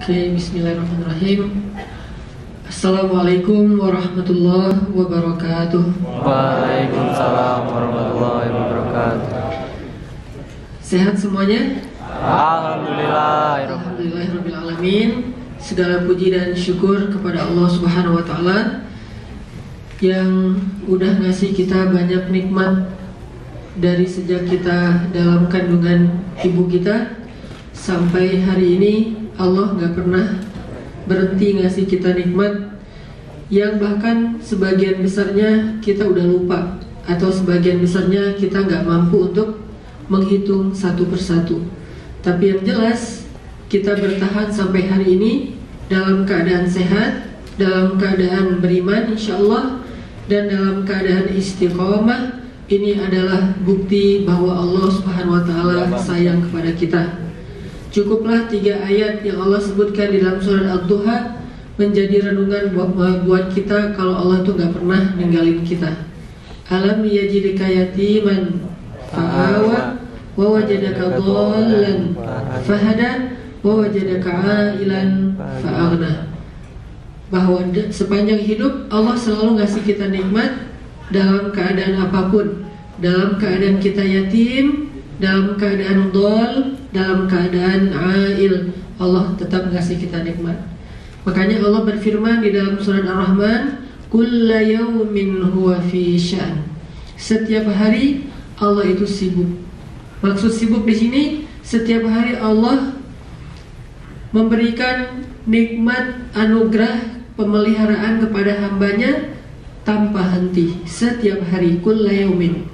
Oke, bismillahirrahmanirrahim. Assalamualaikum warahmatullahi wabarakatuh. Waalaikumsalam warahmatullahi wabarakatuh. Sehat semuanya? Alhamdulillah. Alhamdulillahirabbil alamin. Segala puji dan syukur kepada Allah Subhanahu wa taala yang udah ngasih kita banyak nikmat dari sejak kita dalam kandungan ibu kita sampai hari ini. Allah gak pernah berhenti ngasih kita nikmat yang bahkan sebagian besarnya kita udah lupa atau sebagian besarnya kita gak mampu untuk menghitung satu persatu. Tapi yang jelas kita bertahan sampai hari ini dalam keadaan sehat, dalam keadaan beriman insya Allah, dan dalam keadaan istiqomah. Ini adalah bukti bahwa Allah Subhanahu wa ta'ala sayang kepada kita. Cukuplah 3 ayat yang Allah sebutkan di dalam surat Ad-Duha menjadi renungan buat kita kalau Allah tuh gak pernah ninggalin kita. Alam yajidika yatiman fa'awa, wa wajadaka dhallan fahada, wa wajadaka a'ilan fa'aghna. Bahwa sepanjang hidup Allah selalu ngasih kita nikmat dalam keadaan apapun, dalam keadaan kita yatim, dalam keadaan dhal, dalam keadaan a'il, Allah tetap ngasih kita nikmat. Makanya Allah berfirman di dalam surat Ar-Rahman, kullu yawmin huwa fi sya'n. Setiap hari Allah itu sibuk. Maksud sibuk di sini setiap hari Allah memberikan nikmat, anugerah, pemeliharaan kepada hambanya tanpa henti. Setiap hari, kullu yawmin,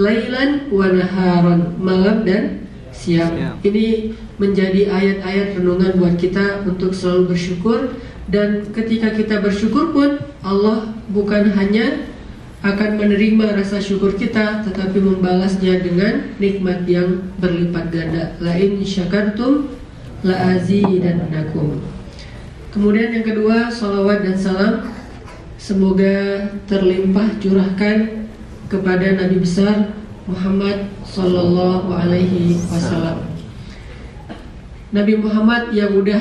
lailan wa naharan, malam dan siap. Ini menjadi ayat-ayat renungan buat kita untuk selalu bersyukur. Dan ketika kita bersyukur pun Allah bukan hanya akan menerima rasa syukur kita, tetapi membalasnya dengan nikmat yang berlipat ganda. La in syakartum la azidannakum. Kemudian yang kedua, salawat dan salam semoga terlimpah curahkan kepada Nabi besar Muhammad sallallahu alaihi wasallam. Nabi Muhammad yang udah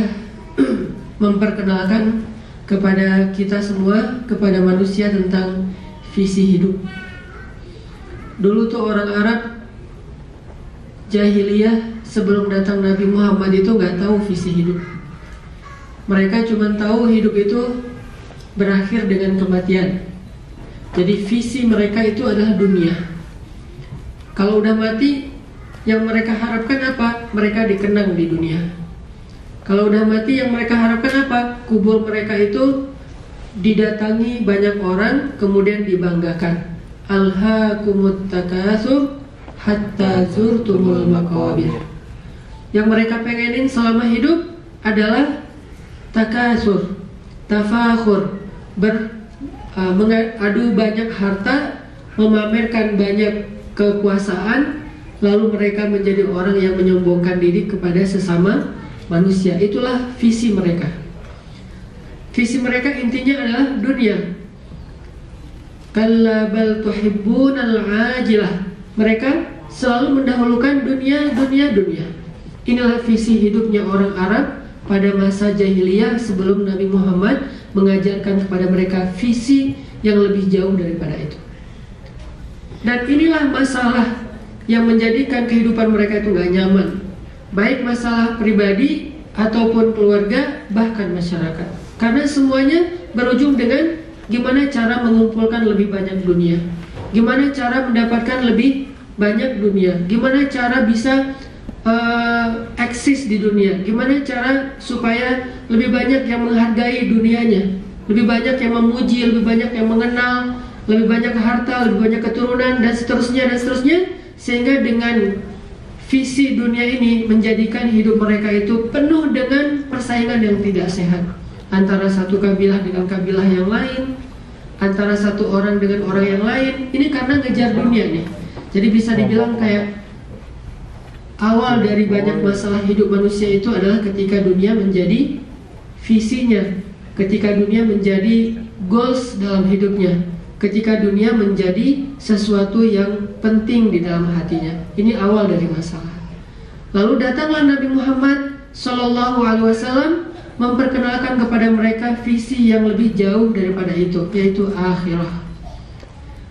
memperkenalkan kepada kita semua, kepada manusia tentang visi hidup. Dulu tuh orang Arab jahiliyah sebelum datang Nabi Muhammad itu nggak tahu visi hidup. Mereka cuma tahu hidup itu berakhir dengan kematian. Jadi visi mereka itu adalah dunia. Kalau udah mati, yang mereka harapkan apa? Mereka dikenang di dunia. Kalau udah mati, yang mereka harapkan apa? Kubur mereka itu didatangi banyak orang, kemudian dibanggakan. Alhaakumut takasur hatta zurtumul maqabir. Yang mereka pengenin selama hidup adalah takasur, tafakhur, mengadu banyak harta, memamerkan banyak kekuasaan, lalu mereka menjadi orang yang menyombongkan diri kepada sesama manusia. Itulah visi mereka. Visi mereka intinya adalah dunia. Kalla bal tuhibbunal ajilah. Mereka selalu mendahulukan dunia. Inilah visi hidupnya orang Arab pada masa jahiliyah sebelum Nabi Muhammad mengajarkan kepada mereka visi yang lebih jauh daripada itu. Dan inilah masalah yang menjadikan kehidupan mereka itu gak nyaman, baik masalah pribadi ataupun keluarga, bahkan masyarakat. Karena semuanya berujung dengan gimana cara mengumpulkan lebih banyak dunia, gimana cara mendapatkan lebih banyak dunia, gimana cara bisa eksis di dunia, gimana cara supaya lebih banyak yang menghargai dunianya, lebih banyak yang memuji, lebih banyak yang mengenal, lebih banyak harta, lebih banyak keturunan, dan seterusnya. Sehingga dengan visi dunia ini menjadikan hidup mereka itu penuh dengan persaingan yang tidak sehat, antara satu kabilah dengan kabilah yang lain, antara satu orang dengan orang yang lain. Ini karena ngejar dunia nih. Jadi bisa dibilang kayak awal dari banyak masalah hidup manusia itu adalah ketika dunia menjadi visinya, ketika dunia menjadi goals dalam hidupnya, ketika dunia menjadi sesuatu yang penting di dalam hatinya. Ini awal dari masalah. Lalu datanglah Nabi Muhammad Shallallahu Alaihi Wasallam memperkenalkan kepada mereka visi yang lebih jauh daripada itu, yaitu akhirah.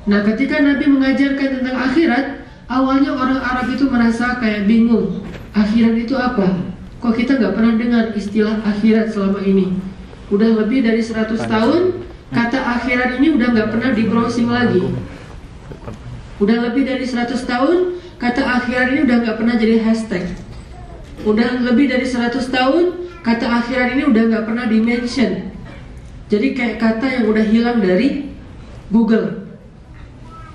Nah, ketika Nabi mengajarkan tentang akhirat, awalnya orang Arab itu merasa kayak bingung. Akhirat itu apa? Kok kita nggak pernah dengar istilah akhirat selama ini? Udah lebih dari 100 tahun, kata akhirat ini udah nggak pernah di-browsing lagi. Udah lebih dari 100 tahun, kata akhirat ini udah nggak pernah jadi hashtag. Udah lebih dari 100 tahun, kata akhirat ini udah nggak pernah di-mention. Jadi kayak kata yang udah hilang dari Google,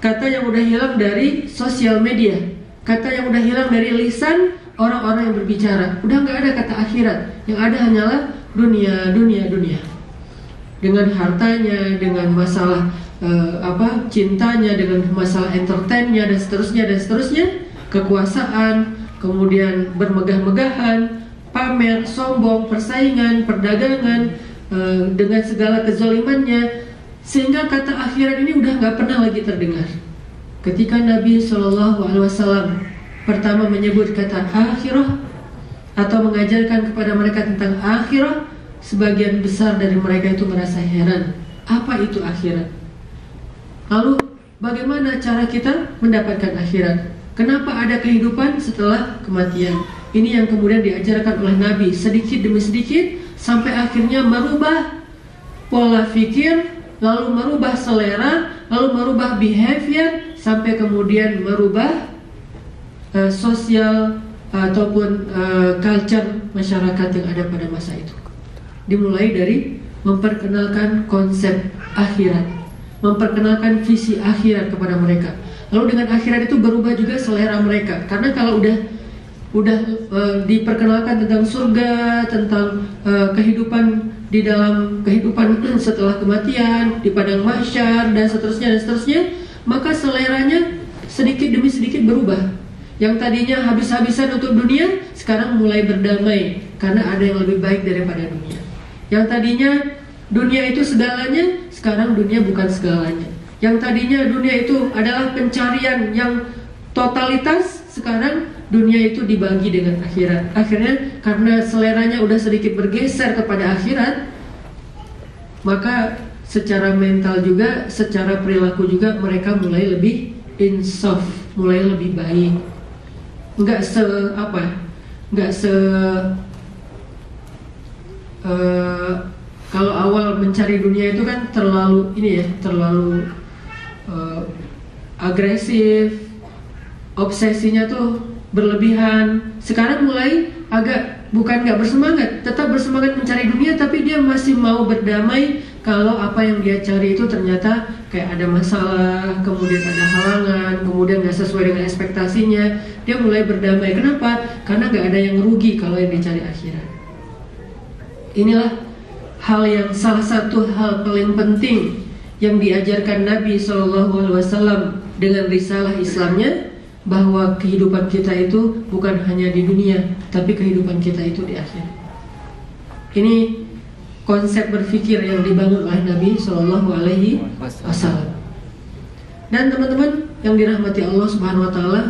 kata yang udah hilang dari sosial media, kata yang udah hilang dari lisan orang-orang yang berbicara. Udah nggak ada kata akhirat, yang ada hanyalah dunia, dunia, dunia. Dengan hartanya, dengan masalah cintanya, dengan masalah entertainnya dan seterusnya dan seterusnya, kekuasaan, kemudian bermegah-megahan, pamer, sombong, persaingan, perdagangan, dengan segala kezalimannya, sehingga kata akhirat ini udah nggak pernah lagi terdengar. Ketika Nabi SAW pertama menyebut kata akhirah atau mengajarkan kepada mereka tentang akhirah, sebagian besar dari mereka itu merasa heran, apa itu akhirat? Lalu bagaimana cara kita mendapatkan akhirat? Kenapa ada kehidupan setelah kematian? Ini yang kemudian diajarkan oleh Nabi sedikit demi sedikit, sampai akhirnya merubah pola pikir, lalu merubah selera, lalu merubah behavior, sampai kemudian merubah sosial ataupun culture masyarakat yang ada pada masa itu. Dimulai dari memperkenalkan konsep akhirat, memperkenalkan visi akhirat kepada mereka. Lalu dengan akhirat itu berubah juga selera mereka, karena kalau udah diperkenalkan tentang surga, tentang kehidupan di dalam kehidupan setelah kematian, di padang mahsyar dan seterusnya, maka seleranya sedikit demi sedikit berubah. Yang tadinya habis-habisan untuk dunia, sekarang mulai berdamai karena ada yang lebih baik daripada dunia. Yang tadinya dunia itu segalanya, sekarang dunia bukan segalanya. Yang tadinya dunia itu adalah pencarian yang totalitas, sekarang dunia itu dibagi dengan akhirat. Akhirnya karena seleranya udah sedikit bergeser kepada akhirat, maka secara mental juga, secara perilaku juga, mereka mulai lebih insaf, mulai lebih baik. Kalau awal mencari dunia itu kan terlalu agresif, obsesinya tuh berlebihan. Sekarang mulai agak, bukan gak bersemangat, tetap bersemangat mencari dunia, tapi dia masih mau berdamai kalau apa yang dia cari itu ternyata kayak ada masalah, kemudian ada halangan, kemudian gak sesuai dengan ekspektasinya. Dia mulai berdamai. Kenapa? Karena gak ada yang rugi kalau yang dicari akhirat. Inilah hal yang salah satu hal paling penting yang diajarkan Nabi SAW dengan risalah Islamnya, bahwa kehidupan kita itu bukan hanya di dunia, tapi kehidupan kita itu di akhirat. Ini konsep berpikir yang dibangun oleh Nabi SAW. Dan teman-teman yang dirahmati Allah Subhanahu Wa Taala,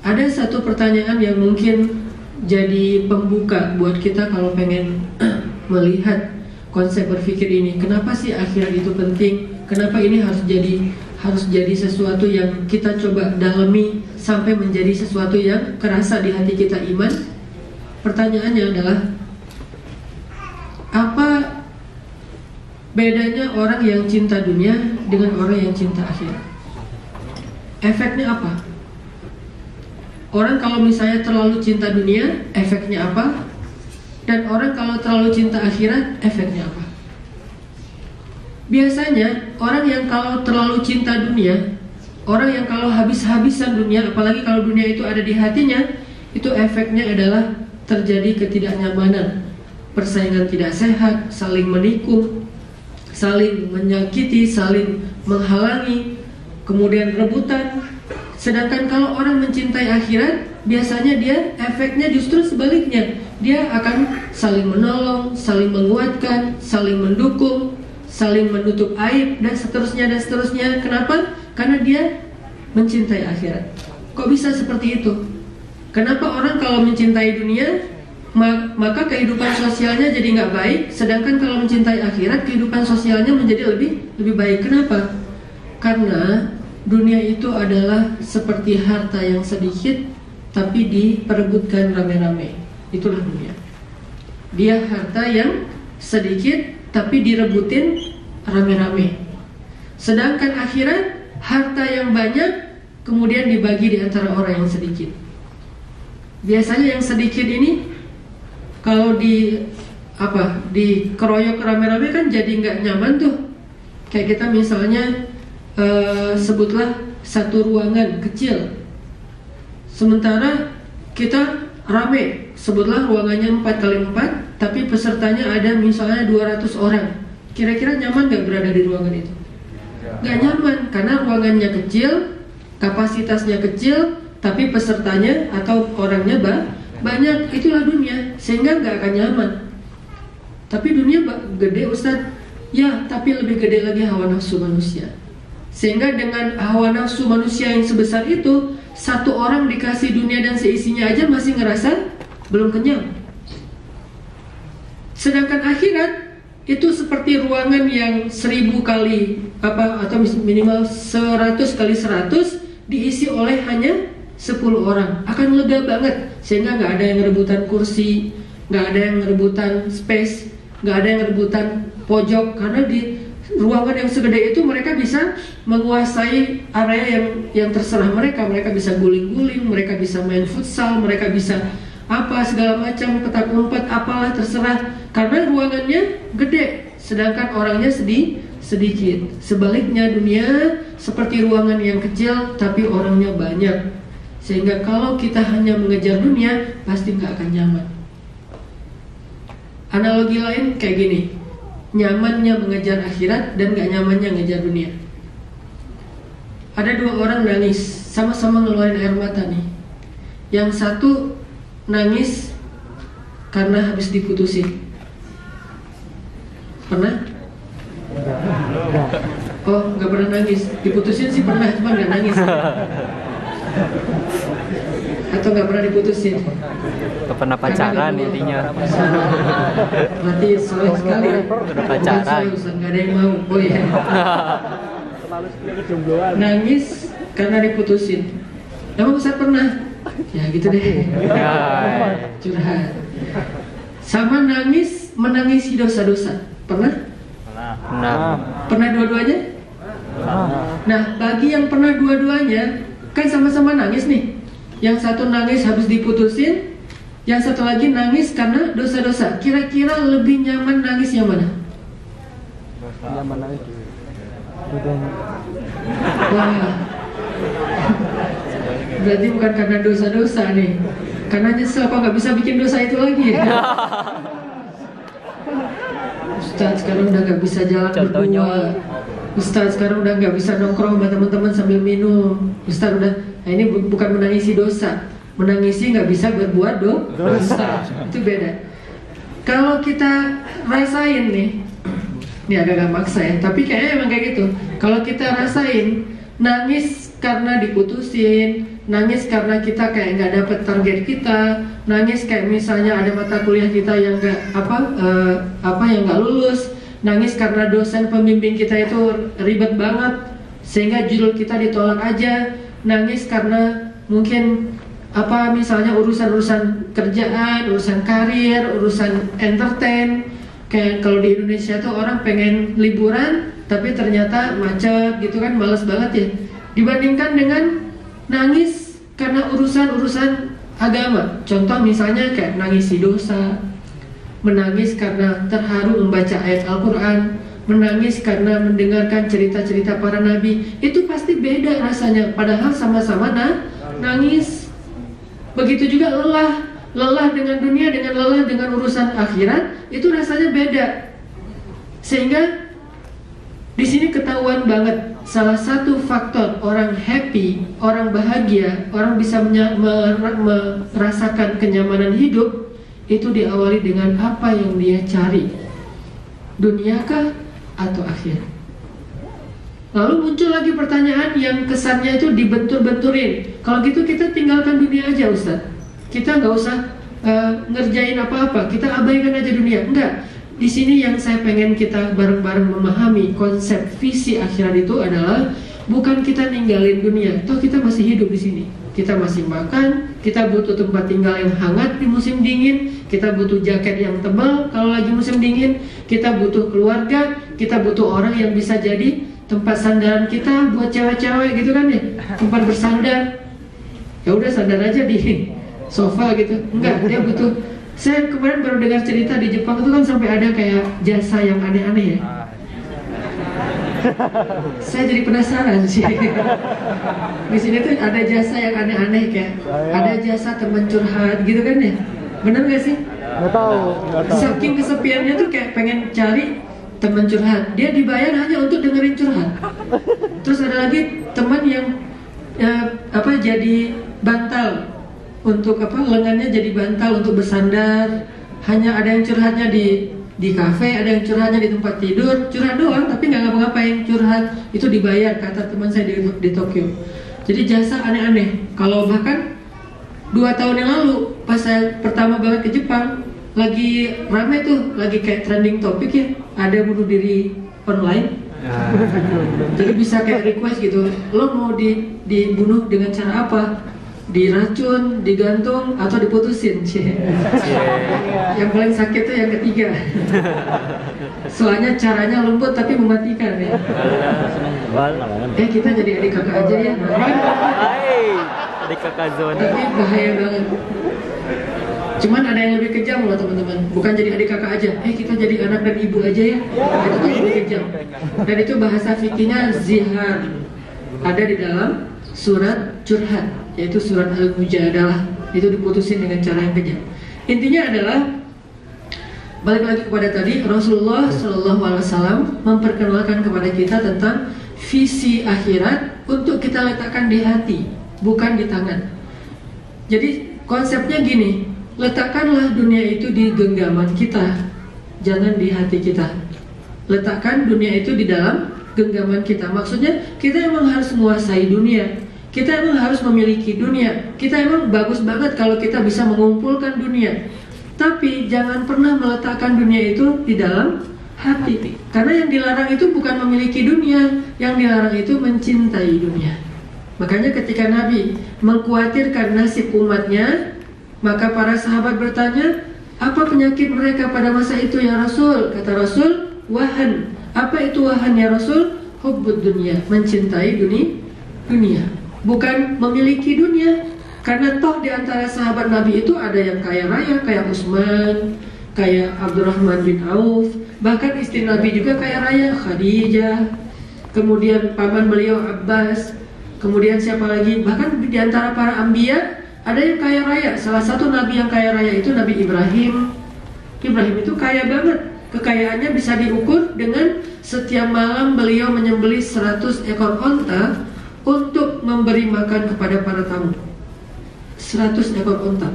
ada satu pertanyaan yang mungkin jadi pembuka buat kita kalau pengen melihat konsep berpikir ini. Kenapa sih akhirat itu penting? Kenapa ini harus jadi sesuatu yang kita coba dalami sampai menjadi sesuatu yang kerasa di hati kita iman? Pertanyaannya adalah, apa bedanya orang yang cinta dunia dengan orang yang cinta akhirat? Efeknya apa? Orang kalau misalnya terlalu cinta dunia, efeknya apa? Dan orang kalau terlalu cinta akhirat, efeknya apa? Biasanya orang yang kalau terlalu cinta dunia, orang yang kalau habis-habisan dunia, apalagi kalau dunia itu ada di hatinya, itu efeknya adalah terjadi ketidaknyamanan, persaingan tidak sehat, saling menikung, saling menyakiti, saling menghalangi, kemudian rebutan. Sedangkan kalau orang mencintai akhirat, biasanya dia efeknya justru sebaliknya. Dia akan saling menolong, saling menguatkan, saling mendukung, saling menutup aib dan seterusnya dan seterusnya. Kenapa? Karena dia mencintai akhirat. Kok bisa seperti itu? Kenapa orang kalau mencintai dunia maka kehidupan sosialnya jadi nggak baik. Sedangkan kalau mencintai akhirat, kehidupan sosialnya menjadi lebih baik. Kenapa? Karena dunia itu adalah seperti harta yang sedikit tapi diperebutkan rame-rame. Itulah dunia. Dia harta yang sedikit tapi direbutin rame-rame. Sedangkan akhirat, harta yang banyak kemudian dibagi di antara orang yang sedikit. Biasanya yang sedikit ini kalau dikeroyok rame-rame kan jadi nggak nyaman tuh. Kayak kita misalnya sebutlah satu ruangan kecil, sementara kita rame, sebutlah ruangannya 4x4, tapi pesertanya ada misalnya 200 orang. Kira-kira nyaman gak berada di ruangan itu? Gak nyaman, karena ruangannya kecil, kapasitasnya kecil, tapi pesertanya atau orangnya banyak. Itulah dunia, sehingga gak akan nyaman. Tapi dunia gede, Ustadz. Ya, tapi lebih gede lagi hawa nafsu manusia. Sehingga dengan hawa nafsu manusia yang sebesar itu, satu orang dikasih dunia dan seisinya aja masih ngerasa belum kenyang. Sedangkan akhirat itu seperti ruangan yang 1000 kali 100 diisi oleh hanya 10 orang. Akan lega banget, sehingga gak ada yang rebutan kursi, gak ada yang rebutan space, gak ada yang rebutan pojok. Karena di ruangan yang segede itu mereka bisa menguasai area yang terserah mereka. Mereka bisa guling-guling, mereka bisa main futsal, mereka bisa apa segala macam, petak umpet, apalah terserah. Karena ruangannya gede, sedangkan orangnya sedikit. Sebaliknya dunia seperti ruangan yang kecil tapi orangnya banyak. Sehingga kalau kita hanya mengejar dunia pasti nggak akan nyaman. Analogi lain kayak gini. Nyamannya mengejar akhirat dan gak nyamannya ngejar dunia. Ada dua orang nangis, sama-sama ngeluarin air mata nih. Yang satu nangis karena habis diputusin. Pernah? Oh, gak pernah nangis. Diputusin sih pernah, cuma gak nangis. Atau gak pernah diputusin? Gak pernah pacaran intinya. Berarti soleh sekali. Udah pacaran. Gak ada yang mau. Oh ya. Nangis karena diputusin. Emang Ustaz pernah? Ya gitu deh. Curhat. Sama nangis, menangisi dosa-dosa. Pernah? Pernah dua-duanya? Nah, bagi yang pernah dua-duanya, kan sama-sama nangis nih. Yang satu nangis habis diputusin, yang satu lagi nangis karena dosa-dosa. Kira-kira lebih nyaman nangis yang mana? Nyaman nangis. Wah. Berarti bukan karena dosa-dosa nih. Karena nyesel kok gak bisa bikin dosa itu lagi. Ustaz sekarang udah gak bisa jalan berdua. Ustaz sekarang udah gak bisa nongkrong sama teman-teman sambil minum. Ustaz udah. Nah, ini bukan menangisi dosa. Menangisi nggak bisa berbuat dosa. Itu beda. Kalau kita rasain nih, ini agak maksa ya, tapi kayaknya emang kayak gitu. Kalau kita rasain, nangis karena diputusin, nangis karena kita kayak nggak dapet target kita, nangis kayak misalnya ada mata kuliah kita yang nggak lulus, nangis karena dosen pembimbing kita itu ribet banget sehingga judul kita ditolak aja. Nangis karena mungkin misalnya urusan-urusan kerjaan, urusan karir, urusan entertain. Kayak kalau di Indonesia tuh orang pengen liburan tapi ternyata macet gitu kan, males banget ya. Dibandingkan dengan nangis karena urusan-urusan agama. Contoh misalnya kayak nangisi dosa, menangis karena terharu membaca ayat Al-Quran, menangis karena mendengarkan cerita-cerita para nabi. Itu pasti beda rasanya, padahal sama-sama nangis. Begitu juga lelah. Lelah dengan dunia dengan lelah dengan urusan akhirat itu rasanya beda. Sehingga di sini ketahuan banget salah satu faktor orang happy, orang bahagia, orang bisa merasakan kenyamanan hidup itu diawali dengan apa yang dia cari. Dunia kah atau akhir? Lalu muncul lagi pertanyaan yang kesannya itu dibentur-benturin. Kalau gitu kita tinggalkan dunia aja Ustaz. Kita nggak usah ngerjain apa-apa, kita abaikan aja dunia. Enggak. Di sini yang saya pengen kita bareng-bareng memahami konsep visi akhirat itu adalah bukan kita ninggalin dunia, toh kita masih hidup di sini. Kita masih makan, kita butuh tempat tinggal yang hangat di musim dingin, kita butuh jaket yang tebal kalau lagi musim dingin, kita butuh keluarga, kita butuh orang yang bisa jadi tempat sandaran kita buat cewek-cewek gitu kan ya, tempat bersandar. Ya udah sandar aja di sofa gitu. Enggak, dia butuh. Saya kemarin baru dengar cerita di Jepang itu kan sampai ada kayak jasa yang aneh-aneh ya. Saya jadi penasaran sih. Di sini tuh ada jasa yang aneh-aneh kayak ada jasa teman curhat gitu kan ya. Bener gak sih? Gak tahu. Saking kesepiannya tuh kayak pengen cari teman curhat. Dia dibayar hanya untuk dengerin curhat. Terus ada lagi teman yang jadi bantal. Untuk apa, lengannya jadi bantal untuk bersandar. Hanya ada yang curhatnya di kafe, ada yang curhatnya di tempat tidur, curhat doang tapi nggak ngapa-ngapain. Curhat itu dibayar, kata teman saya di Tokyo. Jadi jasa aneh-aneh. Kalau bahkan 2 tahun yang lalu pas saya pertama banget ke Jepang, lagi rame tuh, lagi kayak trending topik ya, ada bunuh diri online. Jadi bisa kayak request gitu, lo mau dibunuh dengan cara apa? Diracun, digantung, atau diputusin. Yang paling sakit itu yang ketiga. Soalnya caranya lembut tapi mematikan ya. Kita jadi adik kakak aja ya. Adik kakak zona. Tapi bahaya banget. Cuman ada yang lebih kejam loh teman-teman. Bukan jadi adik kakak aja. Kita jadi anak dan ibu aja ya. Itu tuh lebih kejam. Dan itu bahasa fikihnya zihar. Ada di dalam surat curhat, yaitu surat Al-Mujadalah. Itu diputusin dengan cara yang kejam. Intinya adalah balik lagi kepada tadi, Rasulullah SAW memperkenalkan kepada kita tentang visi akhirat untuk kita letakkan di hati, bukan di tangan. Jadi konsepnya gini, letakkanlah dunia itu di genggaman kita, jangan di hati kita. Letakkan dunia itu di dalam genggaman kita. Maksudnya kita emang harus menguasai dunia, kita emang harus memiliki dunia, kita emang bagus banget kalau kita bisa mengumpulkan dunia. Tapi jangan pernah meletakkan dunia itu di dalam hati. Karena yang dilarang itu bukan memiliki dunia, yang dilarang itu mencintai dunia. Makanya ketika Nabi mengkhawatirkan nasib umatnya, maka para sahabat bertanya, apa penyakit mereka pada masa itu ya Rasul? Kata Rasul, wahan. Apa itu wahan ya Rasul? Hubbud dunia, mencintai dunia, bukan memiliki dunia. Karena toh diantara sahabat Nabi itu ada yang kaya raya, kayak Utsman, kayak Abdul Rahman bin Auf, bahkan istri Nabi juga kaya raya, Khadijah, kemudian paman beliau Abbas, kemudian siapa lagi, bahkan diantara para ambiya ada yang kaya raya. Salah satu Nabi yang kaya raya itu Nabi Ibrahim. Ibrahim itu kaya banget. Kekayaannya bisa diukur dengan setiap malam beliau menyembelih 100 ekor onta untuk memberi makan kepada para tamu. 100 ekor onta.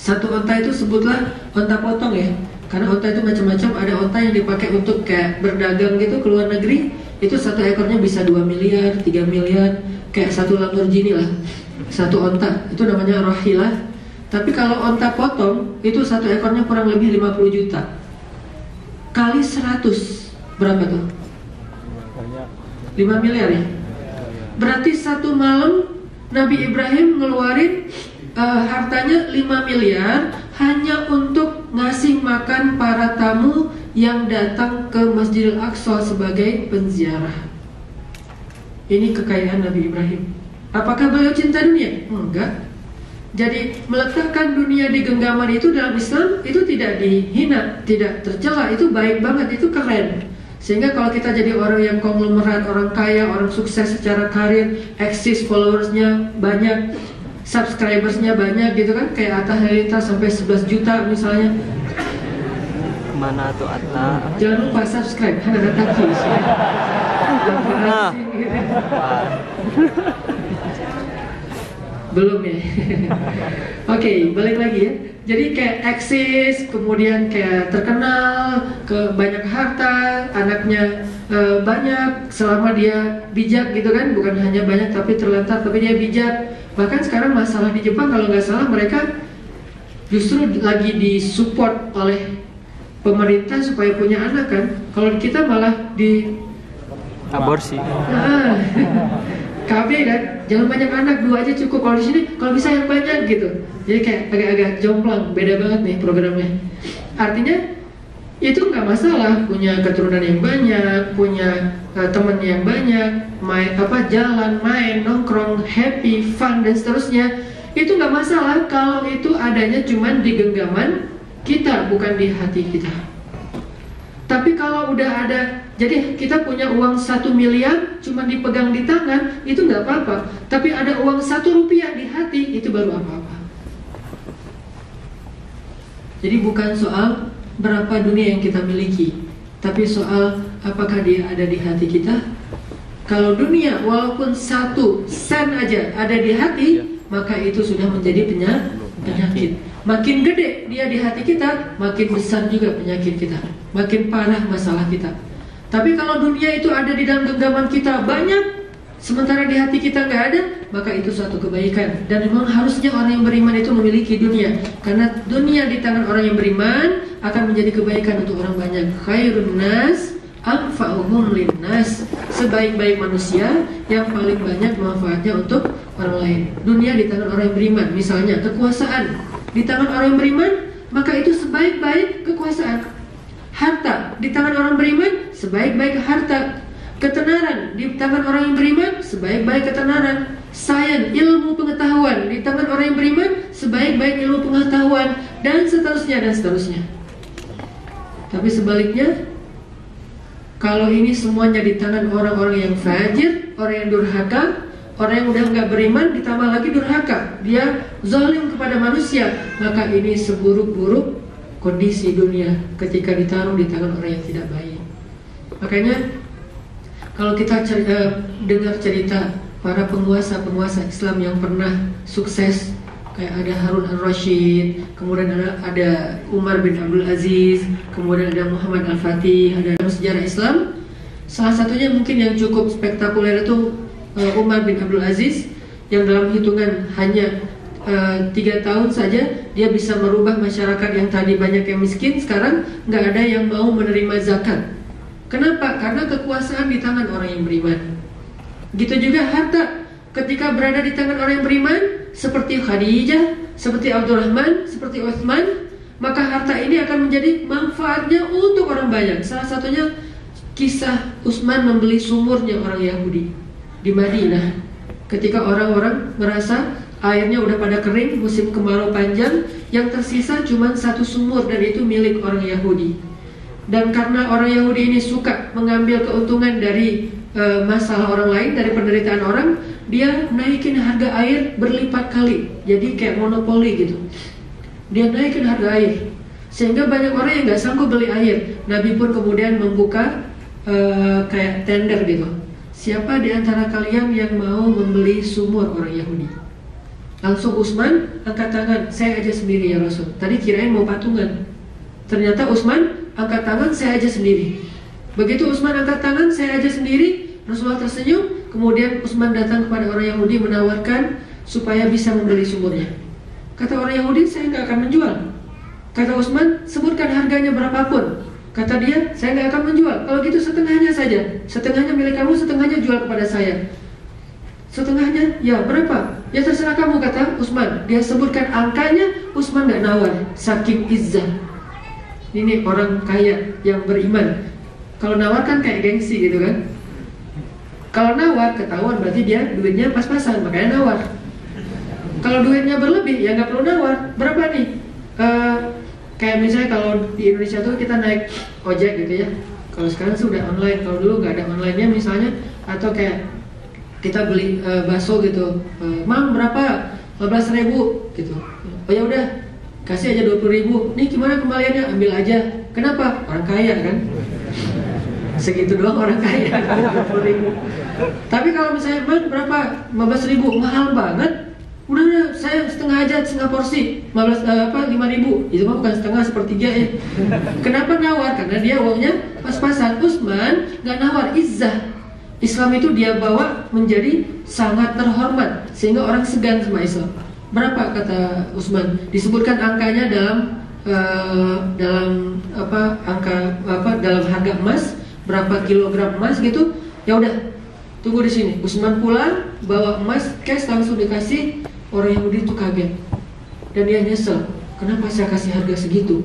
Satu onta itu sebutlah onta potong ya, karena onta itu macam-macam. Ada onta yang dipakai untuk kayak berdagang gitu ke luar negeri, itu satu ekornya bisa 2 miliar, 3 miliar, kayak satu Lamborghini lah. Satu onta, itu namanya rahilah. Tapi kalau onta potong, itu satu ekornya kurang lebih 50 juta. Kali 100 berapa tuh? 5 miliar ya? Berarti satu malam Nabi Ibrahim ngeluarin hartanya 5 miliar hanya untuk ngasih makan para tamu yang datang ke Masjidil Aqsa sebagai penziarah. Ini kekayaan Nabi Ibrahim. Apakah beliau cinta dunia? Enggak. Jadi meletakkan dunia di genggaman itu dalam Islam itu tidak dihina, tidak tercela, itu baik banget, itu keren. Sehingga kalau kita jadi orang yang konglomerat, orang kaya, orang sukses secara karir, eksis followersnya banyak, subscribersnya banyak gitu kan, kayak Atta Halilintar sampai 11 juta misalnya. Kemana tuh Atta? Jangan lupa subscribe, kan ada tadi. Belum ya. Oke, balik lagi ya. Jadi kayak eksis, kemudian kayak terkenal, ke banyak harta, anaknya banyak, selama dia bijak gitu kan, bukan hanya banyak tapi terlantar, tapi dia bijak. Bahkan sekarang masalah di Jepang kalau nggak salah mereka justru lagi disupport oleh pemerintah supaya punya anak kan. Kalau kita malah di aborsi. Ah, KB kan, jangan banyak anak, 2 aja cukup. Kalau di sini kalau bisa yang banyak gitu. Jadi kayak agak-agak jomplang, beda banget nih programnya. Artinya itu nggak masalah punya keturunan yang banyak, punya teman yang banyak, main apa, jalan, main, nongkrong, happy, fun dan seterusnya. Itu nggak masalah kalau itu adanya cuman di genggaman kita, bukan di hati kita. Tapi kalau udah ada, jadi kita punya uang 1 miliar cuman dipegang di tangan, itu nggak apa-apa. Tapi ada uang 1 rupiah di hati, itu baru apa-apa. Jadi bukan soal berapa dunia yang kita miliki, tapi soal apakah dia ada di hati kita. Kalau dunia walaupun 1 sen aja ada di hati, maka itu sudah menjadi penyakit. Makin gede dia di hati kita, makin besar juga penyakit kita, makin parah masalah kita. Tapi kalau dunia itu ada di dalam genggaman kita banyak, sementara di hati kita nggak ada, maka itu suatu kebaikan. Dan memang harusnya orang yang beriman itu memiliki dunia, karena dunia di tangan orang yang beriman akan menjadi kebaikan untuk orang banyak. Khairun nas anfa'uhum linnas, sebaik-baik manusia yang paling banyak manfaatnya untuk orang lain. Dunia di tangan orang yang beriman, misalnya kekuasaan di tangan orang yang beriman, maka itu sebaik-baik kekuasaan. Harta di tangan orang beriman, sebaik-baik harta. Ketenaran di tangan orang yang beriman, sebaik-baik ketenaran. Sains, ilmu pengetahuan di tangan orang yang beriman, sebaik-baik ilmu pengetahuan, dan seterusnya dan seterusnya. Tapi sebaliknya, kalau ini semuanya di tangan orang-orang yang fajir, orang yang durhaka, orang yang udah nggak beriman ditambah lagi durhaka, dia zalim kepada manusia, maka ini seburuk-buruk kondisi dunia ketika ditaruh di tangan orang yang tidak baik. Makanya kalau kita dengar cerita para penguasa-penguasa Islam yang pernah sukses, kayak ada Harun al-Rashid, kemudian ada Umar bin Abdul Aziz, kemudian ada Muhammad al-Fatih, ada sejarah Islam. Salah satunya mungkin yang cukup spektakuler itu Umar bin Abdul Aziz, yang dalam hitungan hanya 3 tahun saja dia bisa merubah masyarakat yang tadi banyak yang miskin, sekarang nggak ada yang mau menerima zakat. Kenapa? Karena kekuasaan di tangan orang yang beriman. Gitu juga harta, ketika berada di tangan orang yang beriman, seperti Khadijah, seperti Abdul Rahman, seperti Uthman, maka harta ini akan menjadi manfaatnya untuk orang banyak. Salah satunya kisah Utsman membeli sumurnya orang Yahudi di Madinah. Ketika orang-orang merasa airnya udah pada kering, musim kemarau panjang, yang tersisa cuma 1 sumur dan itu milik orang Yahudi. Dan karena orang Yahudi ini suka mengambil keuntungan dari masalah orang lain, dari penderitaan orang, dia naikin harga air berlipat kali. Jadi kayak monopoli gitu. Dia naikin harga air sehingga banyak orang yang gak sanggup beli air. Nabi pun kemudian membuka kayak tender gitu. Siapa di antara kalian yang mau membeli sumur orang Yahudi? Langsung Utsman angkat tangan, saya aja sendiri ya Rasul. Tadi kirain mau patungan, ternyata Utsman angkat tangan, saya aja sendiri. Begitu Utsman angkat tangan, saya aja sendiri, Rasulullah tersenyum. Kemudian Utsman datang kepada orang Yahudi menawarkan supaya bisa membeli sumurnya. Kata orang Yahudi, saya nggak akan menjual. Kata Utsman, sebutkan harganya berapapun. Kata dia, saya nggak akan menjual. Kalau gitu setengahnya saja, setengahnya milik kamu, setengahnya jual kepada saya. Setengahnya, ya berapa? Ya terserah kamu, kata Utsman. Dia sebutkan angkanya, Utsman nggak nawar, saking izzah. Ini orang kaya yang beriman. Kalau nawar kan kayak gengsi gitu kan. Kalau nawar ketahuan berarti dia duitnya pas-pasan, makanya nawar. Kalau duitnya berlebih ya nggak perlu nawar. Berapa nih? Kayak misalnya kalau di Indonesia tuh kita naik ojek gitu ya. Kalau sekarang sudah online, kalau dulu nggak ada onlinenya misalnya. Atau kayak kita beli bakso gitu, Mam berapa? 15.000 gitu. Oh ya udah, kasih aja 20.000. Nih gimana kembaliannya? Ambil aja. Kenapa? Orang kaya kan? Segitu doang orang kaya, 20.000. Tapi kalau misalnya berapa? 15.000. Mahal banget. Udah saya setengah aja, setengah porsi. 5.000. Itu mah bukan setengah, sepertiga ya. Kenapa nawar? Karena dia uangnya pas-pasan. Utsman nggak nawar, izzah. Islam itu dia bawa menjadi sangat terhormat sehingga orang segan sama Islam. Berapa kata Utsman? Disebutkan angkanya dalam harga emas, berapa kilogram emas gitu. Ya udah, tunggu di sini. Utsman pulang bawa emas cash langsung dikasih orang Yahudi itu kaget. Dan dia nyesel, kenapa saya kasih harga segitu?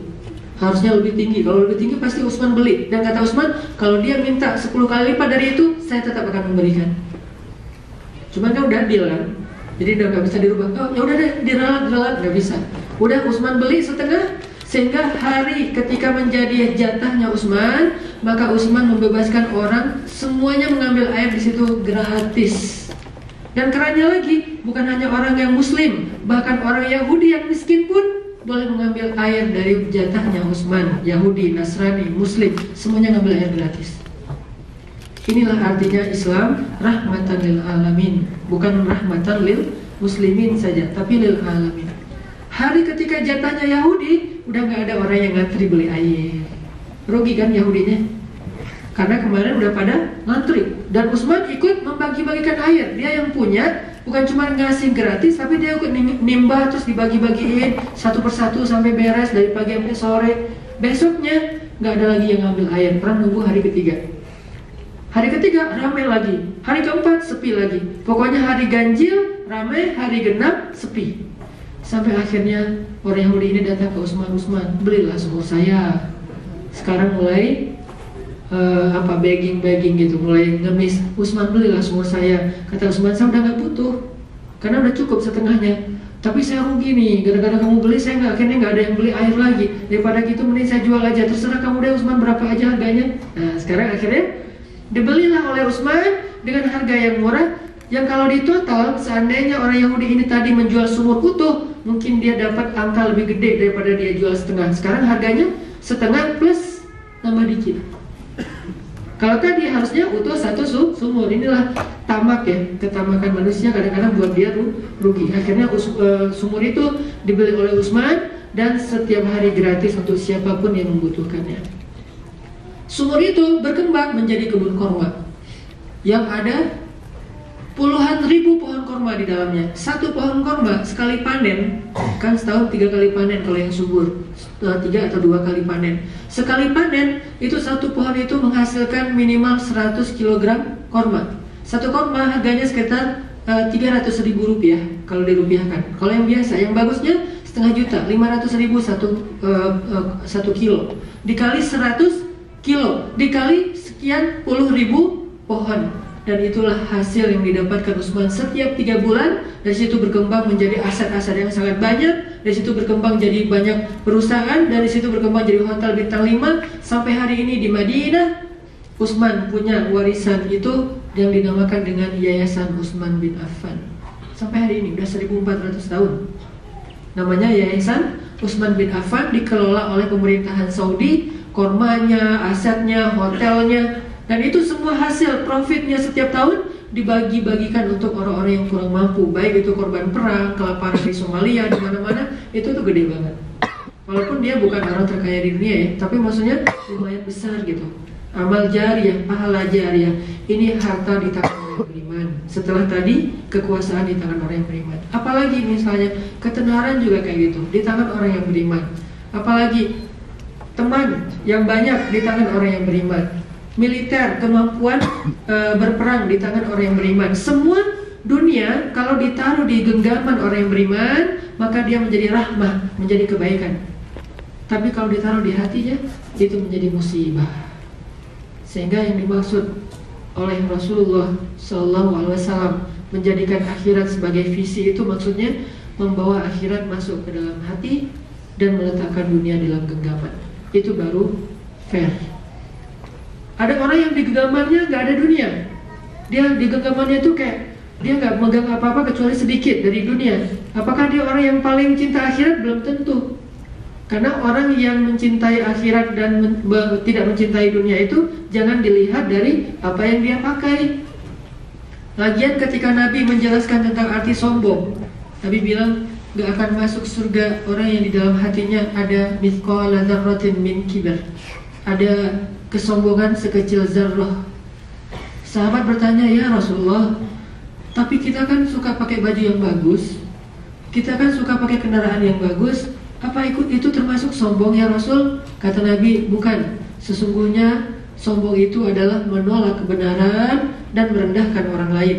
Harusnya lebih tinggi. Kalau lebih tinggi pasti Utsman beli. Dan kata Utsman, kalau dia minta 10 kali lipat dari itu, saya tetap akan memberikan. Cuman dia udah deal kan. Jadi udah gak bisa dirubah. Oh, ya udah deh, diralat-ralat gak bisa. Udah Utsman beli setengah, sehingga hari ketika menjadi jatahnya Utsman, maka Utsman membebaskan orang, semuanya mengambil air di situ gratis. Dan kerennya lagi, bukan hanya orang yang Muslim, bahkan orang Yahudi yang miskin pun boleh mengambil air dari jatahnya Utsman. Yahudi, Nasrani, Muslim, semuanya ngambil air gratis. Inilah artinya Islam rahmatan lil alamin, bukan rahmatan lil muslimin saja, tapi lil alamin. Hari ketika jatahnya Yahudi, udah nggak ada orang yang ngantri beli air. Rugi kan Yahudinya, karena kemarin udah pada ngantri. Dan Utsman ikut membagi-bagikan air. Dia yang punya, bukan cuma ngasih gratis, tapi dia ikut nimbah terus dibagi-bagiin satu persatu sampai beres dari pagi sampai sore. Besoknya nggak ada lagi yang ngambil air. Perang nunggu hari ketiga. Hari ketiga ramai lagi, hari keempat sepi lagi. Pokoknya hari ganjil ramai, hari genap sepi. Sampai akhirnya orang Yahudi ini datang ke Utsman, "Utsman, belilah semua saya." Sekarang mulai begging gitu, mulai ngemis. "Utsman, belilah semua saya." Kata Utsman, "Saya udah nggak butuh, karena udah cukup setengahnya. Tapi saya rugi nih, gara-gara kamu beli saya akhirnya nggak ada yang beli air lagi. Daripada gitu mending saya jual aja. Terserah kamu deh Utsman, berapa aja harganya." Nah sekarang akhirnya dibelilah oleh Utsman dengan harga yang murah, yang kalau ditotal, seandainya orang Yahudi ini tadi menjual sumur utuh, mungkin dia dapat angka lebih gede daripada dia jual setengah. Sekarang harganya setengah plus tambah dikit. Kalau tadi harusnya utuh satu sumur, inilah tamak ya, ketamakan manusia kadang-kadang buat dia rugi. Akhirnya sumur itu dibeli oleh Utsman dan setiap hari gratis untuk siapapun yang membutuhkannya. Sumur itu berkembang menjadi kebun korma yang ada puluhan ribu pohon korma di dalamnya. Satu pohon korma sekali panen, kan setahun 3 kali panen kalau yang subur, 3 atau 2 kali panen. Sekali panen itu satu pohon itu menghasilkan minimal 100 kg korma. Satu korma harganya sekitar 300.000 rupiah kalau dirupiahkan. Kalau yang biasa, yang bagusnya setengah juta, 500.000 satu kilo dikali 100 kilo dikali sekian puluh ribu pohon. Dan itulah hasil yang didapatkan Utsman setiap 3 bulan. Dari situ berkembang menjadi aset-aset yang sangat banyak. Dari situ berkembang jadi banyak perusahaan. Dari situ berkembang jadi hotel bintang 5. Sampai hari ini di Madinah Utsman punya warisan itu yang dinamakan dengan Yayasan Utsman bin Affan. Sampai hari ini udah 1400 tahun. Namanya Yayasan Utsman bin Affan, dikelola oleh pemerintahan Saudi. Kormanya, asetnya, hotelnya, dan itu semua hasil profitnya setiap tahun dibagi-bagikan untuk orang-orang yang kurang mampu. Baik itu korban perang, kelaparan di Somalia, di mana-mana, itu tuh gede banget. Walaupun dia bukan orang terkaya di dunia ya, tapi maksudnya lumayan besar gitu. Amal jariah, pahala jariah. Ini harta di tangan orang yang beriman. Setelah tadi, kekuasaan di tangan orang yang beriman. Apalagi misalnya ketenaran juga kayak gitu, di tangan orang yang beriman. Apalagi teman yang banyak di tangan orang yang beriman. Militer, kemampuan berperang di tangan orang yang beriman. Semua dunia kalau ditaruh di genggaman orang yang beriman, maka dia menjadi rahmah, menjadi kebaikan. Tapi kalau ditaruh di hatinya, itu menjadi musibah. Sehingga yang dimaksud oleh Rasulullah SAW menjadikan akhirat sebagai visi itu maksudnya membawa akhirat masuk ke dalam hati dan meletakkan dunia dalam genggaman. Itu baru fair. Ada orang yang di genggamannya nggak ada dunia. Dia di genggamannya itu kayak dia nggak megang apa-apa kecuali sedikit dari dunia. Apakah dia orang yang paling cinta akhirat? Belum tentu. Karena orang yang mencintai akhirat dan tidak mencintai dunia itu jangan dilihat dari apa yang dia pakai. Lagian ketika Nabi menjelaskan tentang arti sombong, Nabi bilang gak akan masuk surga orang yang di dalam hatinya ada mithqala dzarratin min kibar, ada kesombongan sekecil zarrah. Sahabat bertanya, "Ya Rasulullah, tapi kita kan suka pakai baju yang bagus, Kita kan suka pakai kendaraan yang bagus, apa ikut itu termasuk sombong ya Rasul? Kata Nabi, bukan. Sesungguhnya sombong itu adalah menolak kebenaran dan merendahkan orang lain.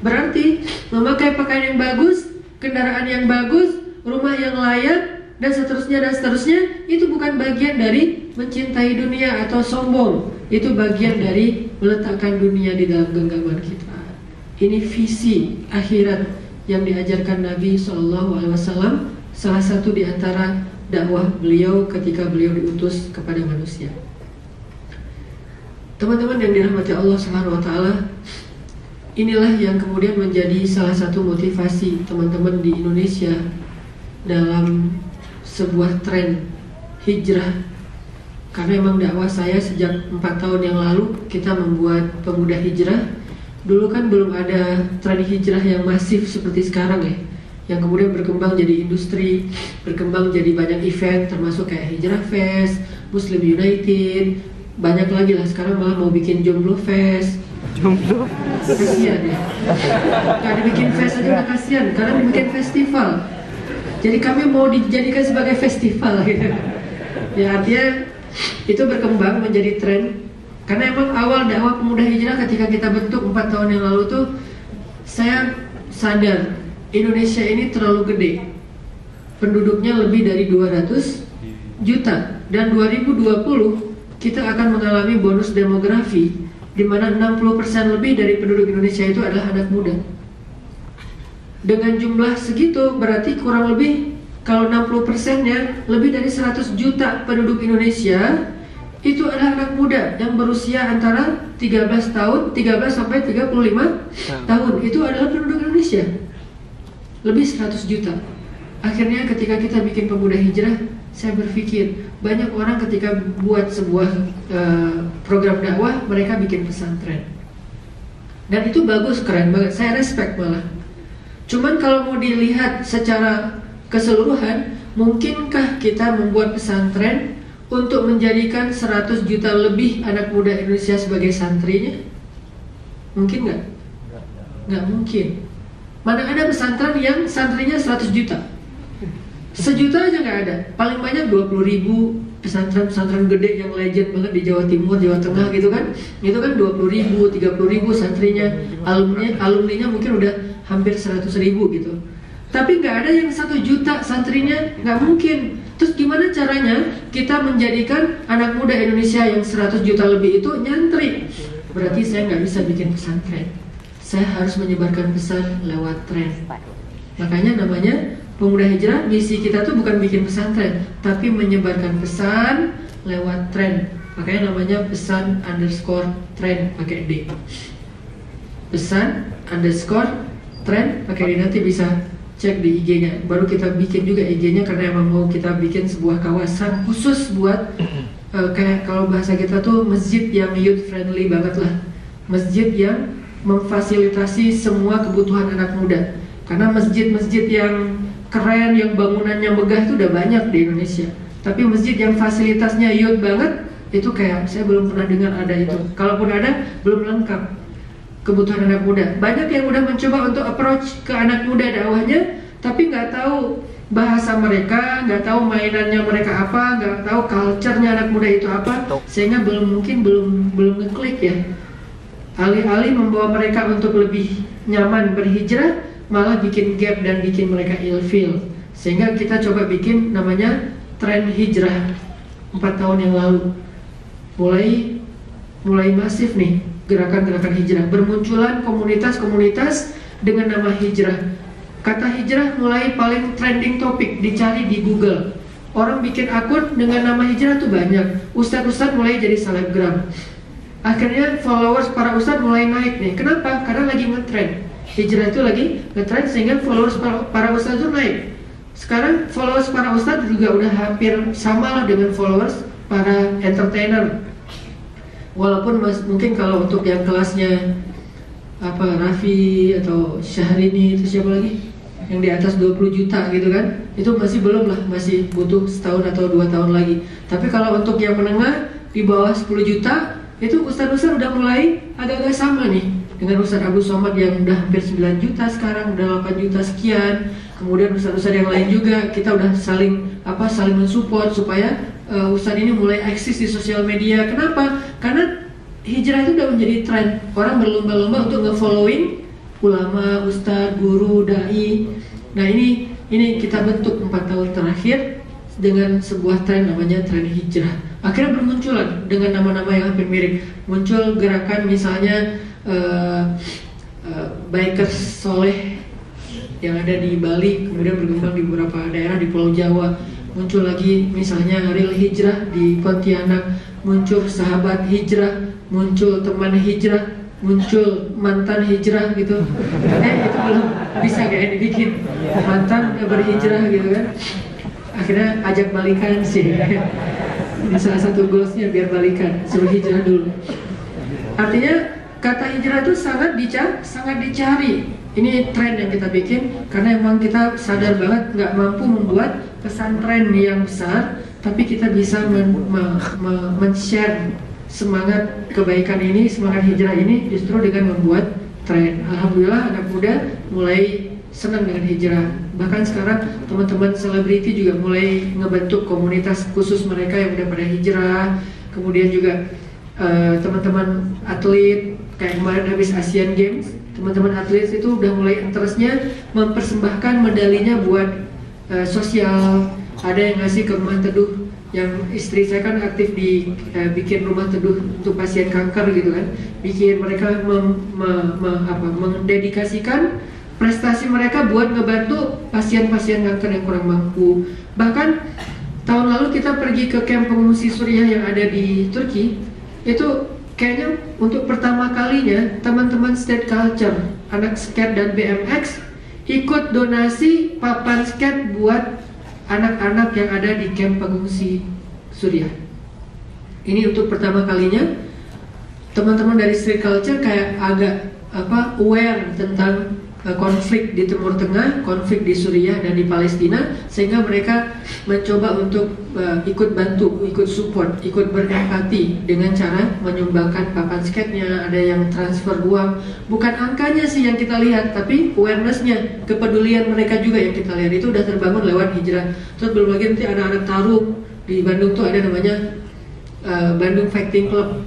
Berarti memakai pakaian yang bagus, kendaraan yang bagus, rumah yang layak, dan seterusnya, itu bukan bagian dari mencintai dunia atau sombong. Itu bagian dari meletakkan dunia di dalam genggaman kita. Ini visi akhirat yang diajarkan Nabi SAW, salah satu di antara dakwah beliau ketika beliau diutus kepada manusia. Teman-teman yang dirahmati Allah Subhanahu wa Ta'ala, inilah yang kemudian menjadi salah satu motivasi teman-teman di Indonesia dalam sebuah tren hijrah. Karena memang dakwah saya sejak 4 tahun yang lalu kita membuat pemuda hijrah. Dulu kan belum ada tren hijrah yang masif seperti sekarang ya, yang kemudian berkembang jadi industri, berkembang jadi banyak event, termasuk kayak Hijrah Fest, Muslim United, banyak lagi lah. Sekarang malah mau bikin Jomblo Fest. Jomblo? Kasian ya, gak dibikin fest aja udah kasian, karena dibikin festival. Jadi kami mau dijadikan sebagai festival gitu. Ya artinya itu berkembang menjadi tren. Karena emang awal dakwah pemuda hijrah ketika kita bentuk 4 tahun yang lalu tuh, saya sadar Indonesia ini terlalu gede. Penduduknya lebih dari 200 juta. Dan 2020 kita akan mengalami bonus demografi, di mana 60% lebih dari penduduk Indonesia itu adalah anak muda. Dengan jumlah segitu berarti kurang lebih, kalau 60%-nya lebih dari 100 juta penduduk Indonesia itu adalah anak muda yang berusia antara 13 sampai 35 tahun. Itu adalah penduduk Indonesia lebih 100 juta. Akhirnya ketika kita bikin pemuda hijrah, saya berpikir banyak orang ketika buat sebuah program dakwah mereka bikin pesantren, dan itu bagus, keren banget, saya respect malah. Cuman kalau mau dilihat secara keseluruhan, mungkinkah kita membuat pesantren untuk menjadikan 100 juta lebih anak muda Indonesia sebagai santrinya? Mungkin nggak? Nggak mungkin. Mana ada pesantren yang santrinya 100 juta? Sejuta aja nggak ada. Paling banyak 20.000 pesantren-pesantren gede yang legend banget di Jawa Timur, Jawa Tengah gitu kan. Itu kan 20.000, 30.000 santrinya, alumninya mungkin udah hampir 100.000 gitu. Tapi nggak ada yang 1 juta santrinya, nggak mungkin. Terus gimana caranya kita menjadikan anak muda Indonesia yang 100 juta lebih itu nyantri? Berarti saya nggak bisa bikin pesantren. Saya harus menyebarkan pesan lewat tren. Makanya namanya pemuda hijrah, misi kita tuh bukan bikin pesantren, tapi menyebarkan pesan lewat tren. Makanya namanya pesan underscore tren pakai D. Pesan underscore tren pakai D, nanti bisa cek di IG-nya. Baru kita bikin juga IG-nya karena emang mau kita bikin sebuah kawasan khusus buat kayak kalau bahasa kita tuh masjid yang youth friendly banget lah, masjid yang memfasilitasi semua kebutuhan anak muda. Karena masjid-masjid yang keren, yang bangunannya megah itu udah banyak di Indonesia, tapi masjid yang fasilitasnya youth banget itu kayak saya belum pernah dengar ada itu. Kalaupun ada, belum lengkap kebutuhan anak muda. Banyak yang udah mencoba untuk approach ke anak muda dakwahnya, tapi nggak tahu bahasa mereka, nggak tahu mainannya mereka apa, nggak tahu culture-nya anak muda itu apa, sehingga belum ngeklik ya. Alih-alih membawa mereka untuk lebih nyaman berhijrah, malah bikin gap dan bikin mereka ilfil. Sehingga kita coba bikin namanya tren hijrah 4 tahun yang lalu. Mulai masif nih gerakan-gerakan hijrah, bermunculan komunitas-komunitas dengan nama hijrah. Kata hijrah mulai paling trending topik, dicari di Google. Orang bikin akun dengan nama hijrah tuh banyak. Ustadz-ustadz mulai jadi selebgram. Akhirnya followers para ustadz mulai naik nih. Kenapa? Karena lagi ngetrend. Hijrah itu lagi ngetrend sehingga followers para ustadz tuh naik. Sekarang followers para ustadz juga udah hampir sama lah dengan followers para entertainer. Walaupun mungkin kalau untuk yang kelasnya apa Raffi atau Syahrini itu siapa lagi yang di atas 20 juta gitu kan, itu masih belum lah, masih butuh setahun atau 2 tahun lagi. Tapi kalau untuk yang menengah di bawah 10 juta itu ustadz-ustadz udah mulai agak-agak sama nih. dengan Ustaz Abdul Somad yang udah hampir 9 juta sekarang, udah 8 juta sekian. Kemudian Ustaz-Ustaz yang lain juga, kita udah saling mensupport supaya Ustaz ini mulai eksis di sosial media. Kenapa? Karena hijrah itu udah menjadi tren. Orang berlomba-lomba untuk nge-following ulama, ustaz, guru, dai. Nah ini kita bentuk 4 tahun terakhir dengan sebuah tren namanya tren hijrah. Akhirnya bermunculan dengan nama-nama yang hampir mirip. Muncul gerakan misalnya bikers soleh yang ada di Bali, kemudian berkembang di beberapa daerah di Pulau Jawa. Muncul lagi misalnya real hijrah di Pontianak, muncul sahabat hijrah, muncul teman hijrah, muncul mantan hijrah gitu. Itu belum bisa kayak dibikin mantan berhijrah gitu kan. Akhirnya ajak balikan sih. Ini salah satu goalsnya, biar balikan, suruh hijrah dulu. Artinya kata hijrah itu sangat dicari. Ini tren yang kita bikin karena emang kita sadar banget nggak mampu membuat pesan tren yang besar, tapi kita bisa men-share semangat kebaikan ini, semangat hijrah ini justru dengan membuat tren. Alhamdulillah anak muda mulai senang dengan hijrah. Bahkan sekarang teman-teman selebriti juga mulai ngebentuk komunitas khusus mereka yang udah pada hijrah. Kemudian juga teman-teman atlet, kayak kemarin habis Asian Games, teman-teman atlet itu udah mulai interestnya mempersembahkan medalinya buat sosial. Ada yang ngasih ke rumah teduh, yang istri saya kan aktif di bikin rumah teduh untuk pasien kanker gitu kan, bikin mereka mendedikasikan prestasi mereka buat ngebantu pasien-pasien kanker yang kurang mampu. Bahkan tahun lalu kita pergi ke kamp pengungsi Suriah yang ada di Turki, itu kayaknya untuk pertama kalinya teman-teman skate culture, anak skate dan BMX ikut donasi papan skate buat anak-anak yang ada di kamp pengungsi Suriah. Ini untuk pertama kalinya teman-teman dari street culture kayak agak aware tentang konflik di Timur Tengah, konflik di Suriah dan di Palestina, sehingga mereka mencoba untuk ikut bantu, ikut support, ikut berempati dengan cara menyumbangkan papan skate-nya, ada yang transfer uang. Bukan angkanya sih yang kita lihat, tapi awareness-nya, kepedulian mereka juga yang kita lihat. Itu udah terbangun lewat hijrah. Terus belum lagi nanti ada anak taruh di Bandung tuh ada namanya Bandung Fighting Club.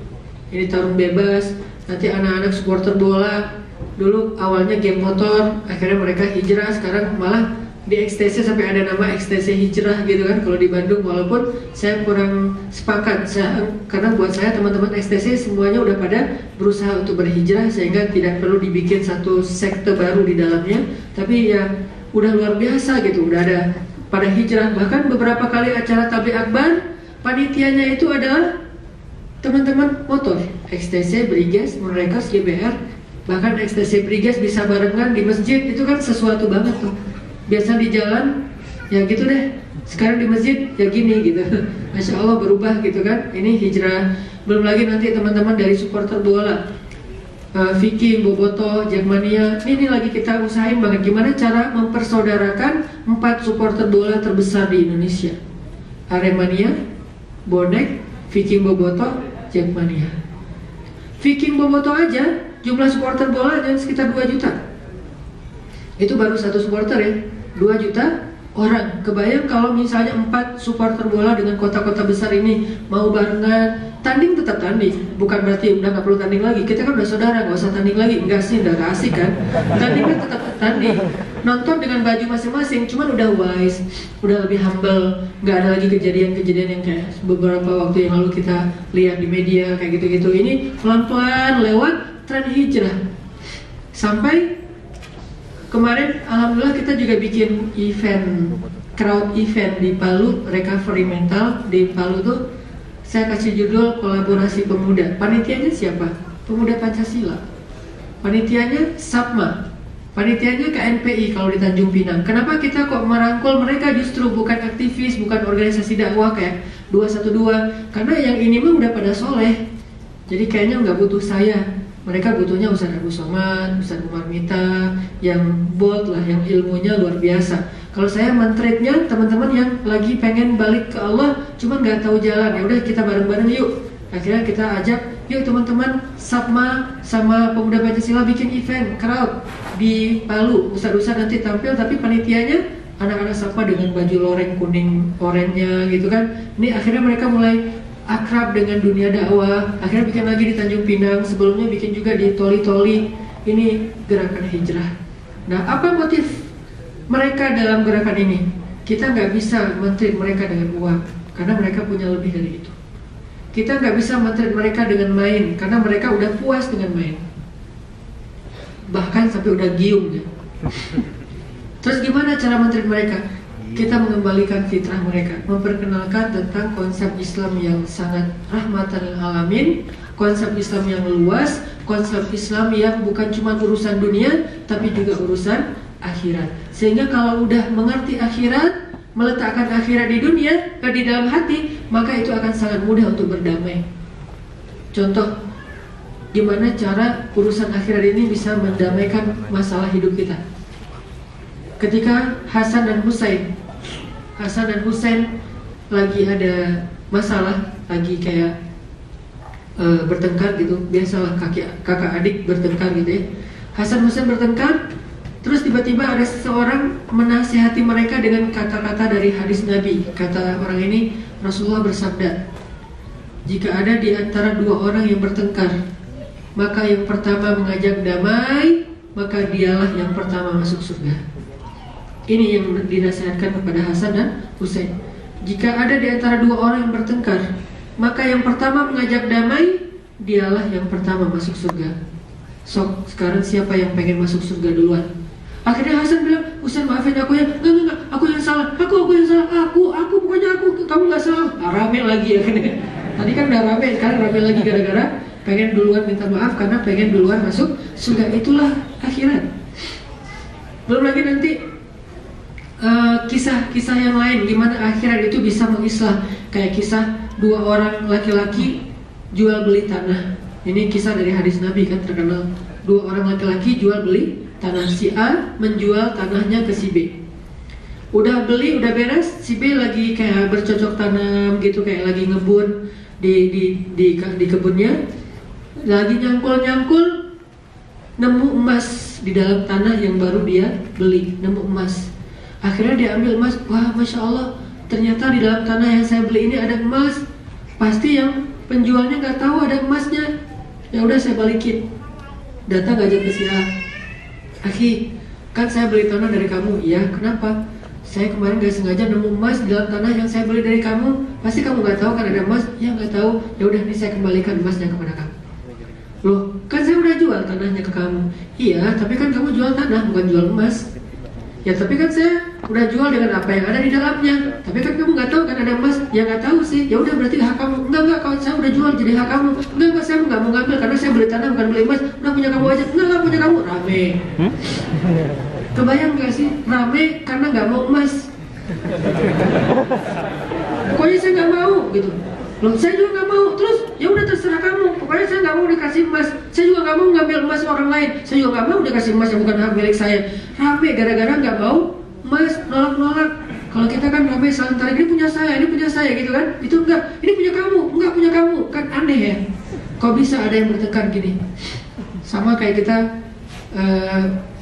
Ini tarung bebas, nanti anak-anak supporter bola. Dulu awalnya game motor, akhirnya mereka hijrah, sekarang malah di XTC sampai ada nama XTC hijrah gitu kan kalau di Bandung. Walaupun saya kurang sepakat karena buat saya teman-teman XTC semuanya udah pada berusaha untuk berhijrah, sehingga tidak perlu dibikin satu sekte baru di dalamnya, tapi ya udah luar biasa gitu, udah ada pada hijrah. Bahkan beberapa kali acara tabligh akbar, panitianya itu adalah teman-teman motor XTC, Briges, Monrekers, GBR. Bahkan ekstasi Briges bisa barengan di masjid, itu kan sesuatu banget tuh. Biasa di jalan, ya gitu deh. Sekarang di masjid, ya gini gitu. Masya Allah, berubah gitu kan. Ini hijrah. Belum lagi nanti teman-teman dari supporter bola, Viking, Boboto, Jackmania. Ini lagi kita usahain banget gimana cara mempersaudarakan 4 supporter bola terbesar di Indonesia: Aremania, Bonek, Viking Boboto, Jackmania. Viking Boboto aja jumlah supporter bola hanya sekitar 2 juta. Itu baru satu supporter ya, 2 juta orang. Kebayang kalau misalnya 4 supporter bola dengan kota-kota besar ini mau barengan, tanding tetap tanding. Bukan berarti udah nggak perlu tanding lagi. Kita kan udah saudara, nggak usah tanding lagi. Enggak sih, udah asik kan. Tandingnya tetap tanding. Nonton dengan baju masing-masing, cuman udah wise, udah lebih humble. Nggak ada lagi kejadian-kejadian yang kayak beberapa waktu yang lalu kita lihat di media kayak gitu-gitu. Ini pelan-pelan lewat tren hijrah. Sampai kemarin alhamdulillah kita juga bikin event, crowd event di Palu, recovery mental di Palu tuh. Saya kasih judul kolaborasi pemuda. Panitianya siapa? Pemuda Pancasila. Panitianya Sapma. Panitianya KNPI kalau di Tanjung Pinang. Kenapa kita kok merangkul mereka, justru bukan aktivis, bukan organisasi dakwah kayak 212, karena yang ini mah udah pada soleh. Jadi kayaknya nggak butuh saya. Mereka butuhnya Ustaz Abdul Somad, Ustaz Umar Mita, yang bold lah, yang ilmunya luar biasa. Kalau saya mentreatnya teman-teman yang lagi pengen balik ke Allah, cuman nggak tahu jalan, ya udah kita bareng-bareng yuk. Akhirnya kita ajak, yuk teman-teman, Satma sama Pemuda Pancasila bikin event crowd di Palu. Ustaz-ustaz nanti tampil, tapi panitianya anak-anak Satma dengan baju loreng kuning oranye gitu kan. Ini akhirnya mereka mulai akrab dengan dunia dakwah. Akhirnya bikin lagi di Tanjung Pinang, sebelumnya bikin juga di Toli-Toli. Ini gerakan hijrah. Nah, apa motif mereka dalam gerakan ini? Kita nggak bisa menteri mereka dengan uang, karena mereka punya lebih dari itu. Kita nggak bisa menteri mereka dengan main, karena mereka udah puas dengan main, bahkan sampai udah giung ya. Terus gimana cara menteri mereka? Kita mengembalikan fitrah mereka, memperkenalkan tentang konsep Islam yang sangat rahmatan lil alamin, konsep Islam yang luas, konsep Islam yang bukan cuma urusan dunia, tapi juga urusan akhirat. Sehingga kalau udah mengerti akhirat, meletakkan akhirat di dunia, di dalam hati, maka itu akan sangat mudah untuk berdamai. Contoh, gimana cara urusan akhirat ini bisa mendamaikan masalah hidup kita? Ketika Hasan dan Husain lagi ada masalah, lagi kayak bertengkar gitu, biasalah kakak adik bertengkar gitu ya. Hasan Husain bertengkar. Terus tiba-tiba ada seseorang menasihati mereka dengan kata-kata dari hadis Nabi. Kata orang ini, Rasulullah bersabda, jika ada di antara dua orang yang bertengkar, maka yang pertama mengajak damai, maka dialah yang pertama masuk surga. Ini yang dinasihatkan kepada Hasan dan Husain. Jika ada di antara dua orang yang bertengkar, maka yang pertama mengajak damai, dialah yang pertama masuk surga. Sok, sekarang siapa yang pengen masuk surga duluan? Akhirnya Hasan bilang, Husain maafin aku ya. Enggak, aku yang salah, pokoknya aku, kamu gak salah. Rame lagi ya kan. Tadi kan udah rame, sekarang rame lagi gara-gara pengen duluan minta maaf, karena pengen duluan masuk surga. Itulah akhirat. Belum lagi nanti kisah-kisah yang lain, gimana akhirat itu bisa mengislah. Kayak kisah dua orang laki-laki jual beli tanah. Ini kisah dari hadis Nabi kan terkenal. Dua orang laki-laki jual beli tanah, si A menjual tanahnya ke si B. Udah beli, udah beres, si B lagi kayak bercocok tanam gitu, kayak lagi ngebun di kebunnya. Lagi nyangkul-nyangkul, nemu emas di dalam tanah yang baru dia beli, nemu emas. Akhirnya dia ambil emas, wah Masya Allah, ternyata di dalam tanah yang saya beli ini ada emas. Pasti yang penjualnya gak tahu ada emasnya. Ya udah saya balikin. Datang ngajak ke si A, Aki, kan saya beli tanah dari kamu. Iya, kenapa? Saya kemarin gak sengaja nemu emas di dalam tanah yang saya beli dari kamu. Pasti kamu gak tahu kan ada emas? Ya gak tahu. Ya udah nih saya kembalikan emasnya kepada kamu. Loh, kan saya udah jual tanahnya ke kamu. Iya, tapi kan kamu jual tanah, bukan jual emas. Ya tapi kan saya udah jual dengan apa yang ada di dalamnya. Tapi kan kamu gak tahu kan ada emas? Ya gak tahu sih. Ya udah berarti hak kamu. Enggak, kalau saya udah jual jadi hak kamu. Enggak, saya gak mau ngambil karena saya beli tanah bukan beli emas. Udah punya kamu aja. Enggak punya kamu. Rame. Kebayang gak sih? Rame karena gak mau emas. Pokoknya saya gak mau gitu. Loh, saya juga gak mau. Terus ya udah terserah kamu. Pokoknya saya gak mau dikasih emas. Saya juga gak mau ngambil emas orang lain. Saya juga gak mau dikasih emas yang bukan hak milik saya. Rame gara-gara gak mau emas, nolak-nolak. Kalau kita kan rame saling tarik, ini punya saya gitu kan. Itu enggak, ini punya kamu, enggak punya kamu. Kan aneh ya. Kok bisa ada yang bertengkar gini? Sama kayak kita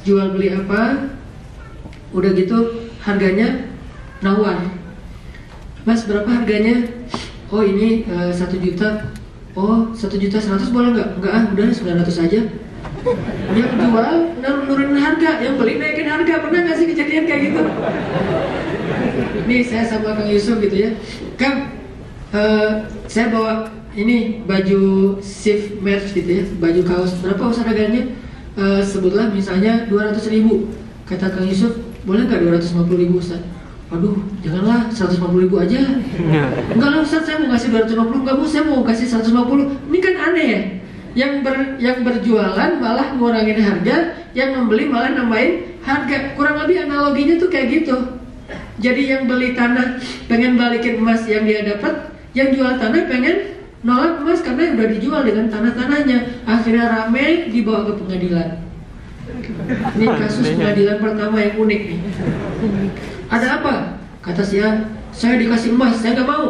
jual beli apa, udah gitu harganya nawar. Mas berapa harganya? Oh ini 1 juta. Oh 1.100.000 boleh nggak? Enggak ah, udah 900 aja. Yang jual nurunin harga, yang beli naikin harga. Pernah nggak sih kejadian kayak gitu? Nih saya sama Kang Yusuf gitu ya. Kang, saya bawa ini baju shift merch gitu ya, baju kaos. Berapa usah harganya? Sebutlah misalnya 200.000. Kata Kang Yusuf, boleh nggak 250.000 Ustaz? Aduh, janganlah 150.000 aja. Enggak lah Ustaz, saya mau kasih 250, enggak Bu, saya mau kasih 150. Ini kan aneh ya. Yang berjualan malah ngurangin harga, yang membeli malah nambahin harga. Kurang lebih analoginya tuh kayak gitu. Jadi yang beli tanah pengen balikin emas yang dia dapat, yang jual tanah pengen nolak emas karena udah dijual dengan tanah-tanahnya. Akhirnya rame dibawa ke pengadilan. Ini kasus pengadilan pertama yang unik nih. Ada apa? Kata saya dikasih emas, saya nggak mau.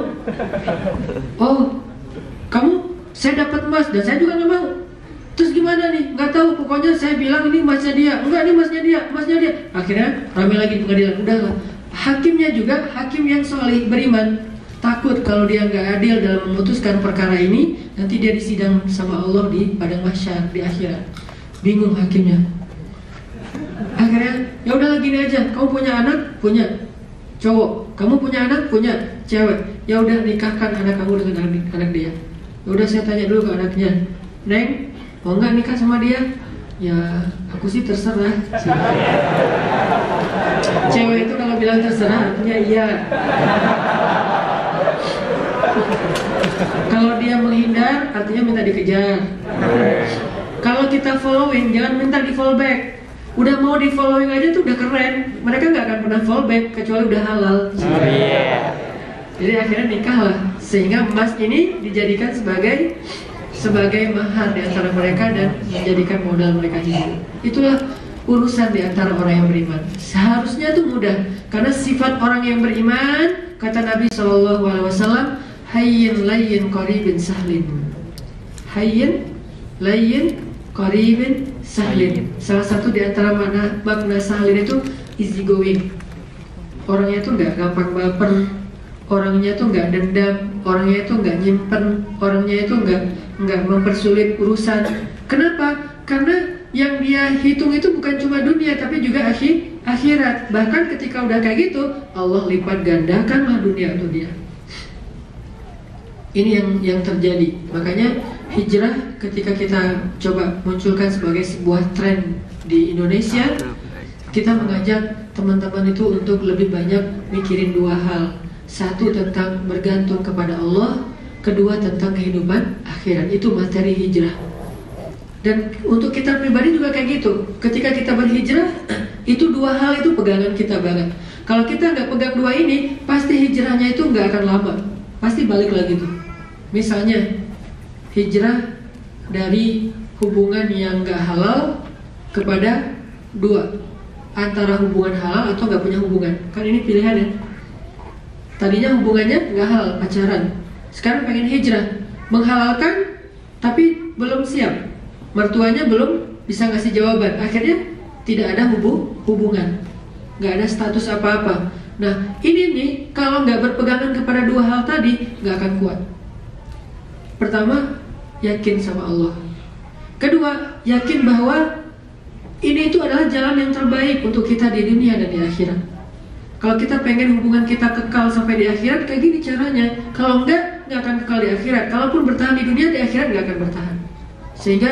Oh, kamu saya dapat emas dan saya juga nggak mau. Terus gimana nih? Nggak tahu, pokoknya saya bilang ini emasnya dia. Enggak, ini emasnya dia, emasnya dia. Akhirnya ramai lagi di pengadilan. Udah lah. Hakimnya juga hakim yang soleh, beriman. Takut kalau dia nggak adil dalam memutuskan perkara ini, nanti dia disidang sama Allah di padang mahsyar di akhirat. Bingung hakimnya. Akhirnya ya udahlah gini aja. Kamu punya anak, punya cowok. Kamu punya anak, punya cewek. Ya udah nikahkan anak kamu dengan anak dia. Ya udah saya tanya dulu ke anaknya, Neng, mau nggak nikah sama dia? Ya aku sih terserah. Cewek itu kalau bilang terserah artinya iya. Kalau dia menghindar artinya minta dikejar. Kalau kita following, jangan minta di follow back. Udah mau di following aja tuh udah keren. Mereka nggak akan pernah follow back kecuali udah halal. Jadi akhirnya nikah lah. Sehingga emas ini dijadikan sebagai mahar di antara mereka dan menjadikan modal mereka hidup. Itulah urusan di antara orang yang beriman. Seharusnya itu mudah, karena sifat orang yang beriman, kata Nabi SAW, hayyin layyin qaribin sahlin. Hayyin layyin qaribin sahlin. Salah satu di antara makna sahlin itu easy going. Orangnya tuh nggak gampang baper, orangnya tuh nggak dendam, orangnya tuh nggak nyimpen, orangnya itu nggak mempersulit urusan. Kenapa? Karena yang dia hitung itu bukan cuma dunia tapi juga akhirat. Bahkan ketika udah kayak gitu, Allah lipat gandakanlah dunia untuk dia. Ini yang terjadi. Makanya hijrah ketika kita coba munculkan sebagai sebuah tren di Indonesia, kita mengajak teman-teman itu untuk lebih banyak mikirin dua hal. Satu tentang bergantung kepada Allah, kedua tentang kehidupan akhirat. Itu materi hijrah. Dan untuk kita pribadi juga kayak gitu. Ketika kita berhijrah, itu dua hal itu pegangan kita banget. Kalau kita nggak pegang dua ini, pasti hijrahnya itu nggak akan lama. Pasti balik lagi tuh. Misalnya, hijrah dari hubungan yang nggak halal kepada dua, antara hubungan halal atau nggak punya hubungan. Kan ini pilihan ya. Tadinya hubungannya nggak halal, pacaran. Sekarang pengen hijrah, menghalalkan tapi belum siap. Mertuanya belum bisa ngasih jawaban. Akhirnya tidak ada hubungan, nggak ada status apa-apa. Nah ini nih, kalau nggak berpegangan kepada dua hal tadi, nggak akan kuat. Pertama, yakin sama Allah. Kedua, yakin bahwa ini itu adalah jalan yang terbaik untuk kita di dunia dan di akhirat. Kalau kita pengen hubungan kita kekal sampai di akhirat, kayak gini caranya. Kalau nggak akan kekal di akhirat. Kalaupun bertahan di dunia, di akhirat nggak akan bertahan. Sehingga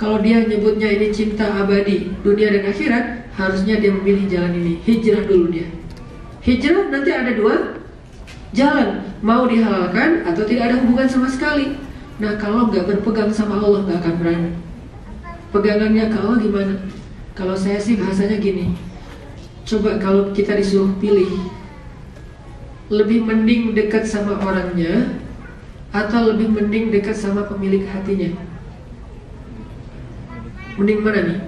kalau dia nyebutnya ini cinta abadi dunia dan akhirat, harusnya dia memilih jalan ini. Hijrah dulu dia. Hijrah nanti ada dua jalan, mau dihalalkan atau tidak ada hubungan sama sekali. Nah kalau nggak berpegang sama Allah nggak akan berani. Pegangannya ke Allah gimana? Kalau saya sih bahasanya gini. Coba kalau kita disuruh pilih, lebih mending dekat sama orangnya atau lebih mending dekat sama pemilik hatinya. Mending mana nih?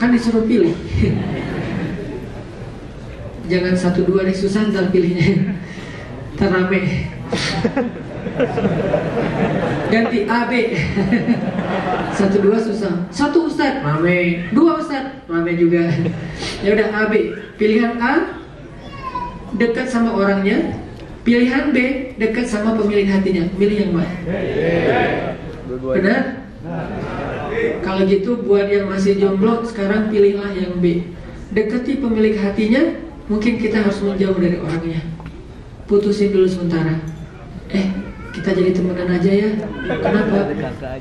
Kan disuruh pilih. Jangan satu dua nih, susah ntar pilihnya. Ntar rame. Ganti A, B. Satu dua susah. Satu ustad rame. Dua ustad rame juga. Ya udah A, B. Pilihan A dekat sama orangnya. Pilihan B dekat sama pemilik hatinya. Milih yang mana? Benar? Kalau gitu buat yang masih jomblo sekarang, pilihlah yang B. Dekati pemilik hatinya, mungkin kita harus menjauh dari orangnya. Putusin dulu sementara. Kita jadi temenan aja ya. Kenapa?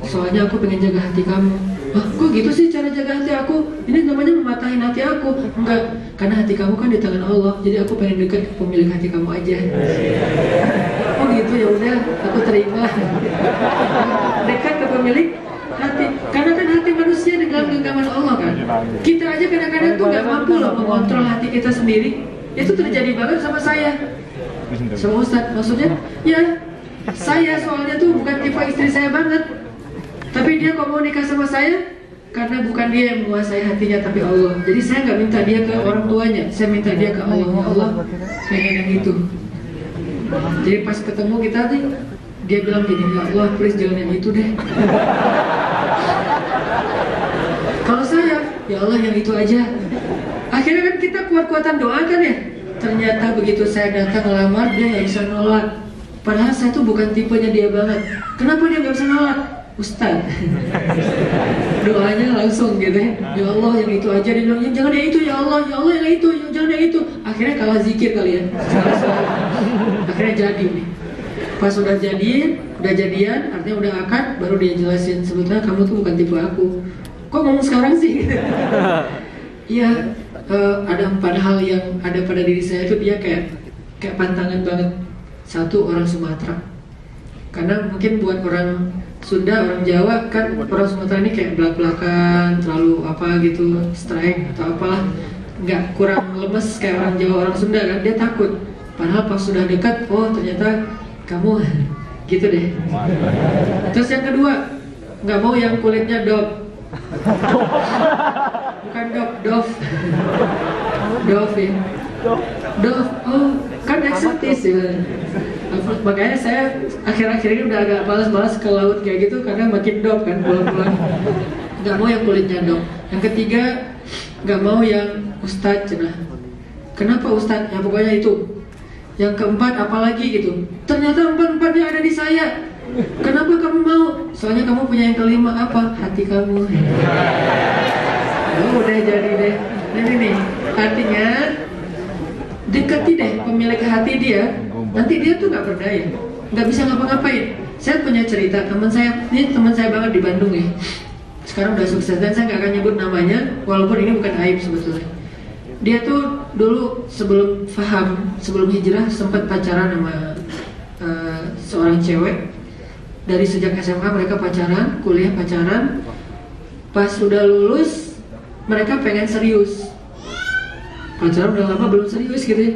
Soalnya aku pengen jaga hati kamu. Wah, kok gitu sih cara jaga hati aku? Ini namanya mematahin hati aku. Enggak, karena hati kamu kan di tangan Allah. Jadi aku pengen dekat ke pemilik hati kamu aja. Oh gitu, ya udah, aku terima. Dekat ke pemilik hati, karena kan hati manusia dengan genggaman Allah kan. Kita aja kadang-kadang tuh nggak mampu loh mengontrol hati kita sendiri. Itu terjadi banget sama saya, sama Ustadz. Maksudnya ya saya soalnya tuh bukan tipe istri saya banget, tapi dia kok mau nikah sama saya karena bukan dia yang menguasai hatinya tapi Allah. Jadi saya nggak minta dia ke orang tuanya, saya minta dia ke Allah. Allah pengen yang itu. Jadi pas ketemu kita nih, Dia bilang gini, ya Allah please jangan yang itu deh. Kalau saya, ya Allah yang itu aja. Akhirnya kan kita kuat-kuatan doa kan ya. Ternyata begitu saya datang ngelamar, dia gak bisa nolak. Padahal saya tuh bukan tipenya dia banget. Kenapa dia gak bisa nolak? Ustaz, doanya langsung gitu ya. Ya Allah yang itu aja, dia bilang, jangan yang itu ya Allah yang itu, jangan yang itu. Akhirnya kalah zikir kalian. Akhirnya jadi nih. Pas udah jadian, artinya udah akad, baru dia jelasin sebetulnya kamu tuh bukan tipe aku. Kok ngomong sekarang sih? Iya, ada empat hal yang ada pada diri saya itu dia kayak pantangan banget. Satu, orang Sumatera. Karena mungkin buat orang Sunda, orang Jawa kan orang Sumatera ini kayak belak-belakan, terlalu apa gitu, strength atau apalah. Nggak, kurang lemes kayak orang Jawa, orang Sunda kan, dia takut. Padahal pas sudah dekat, oh ternyata kamu gitu deh. Terus yang kedua, nggak mau yang kulitnya dop. Bukan dop, dof. Dof ya. Dof, oh kan eksotis ya. Makanya saya akhir-akhir ini udah agak malas-malas ke laut kayak gitu karena makin dop kan pulang-pulang. Nggak mau yang kulitnya dop. Yang ketiga, nggak mau yang ustadz. Kenapa ustadz? Ya pokoknya itu. Yang keempat apalagi gitu. Ternyata empat-empatnya ada di saya. Kenapa kamu mau? Soalnya kamu punya yang kelima apa? Hati kamu. Oh, udah jadi deh. Ini nih, artinya dekati deh pemilik hati dia. Nanti dia tuh nggak berdaya, nggak bisa ngapa-ngapain. Saya punya cerita teman saya. Ini teman saya banget di Bandung ya. Sekarang udah sukses dan saya nggak akan nyebut namanya. Walaupun ini bukan aib sebetulnya. Dia tuh dulu sebelum faham, sebelum hijrah sempat pacaran sama seorang cewek. Dari sejak SMA mereka pacaran, kuliah pacaran. Pas udah lulus, mereka pengen serius. Pacaran udah lama belum serius gitu ya.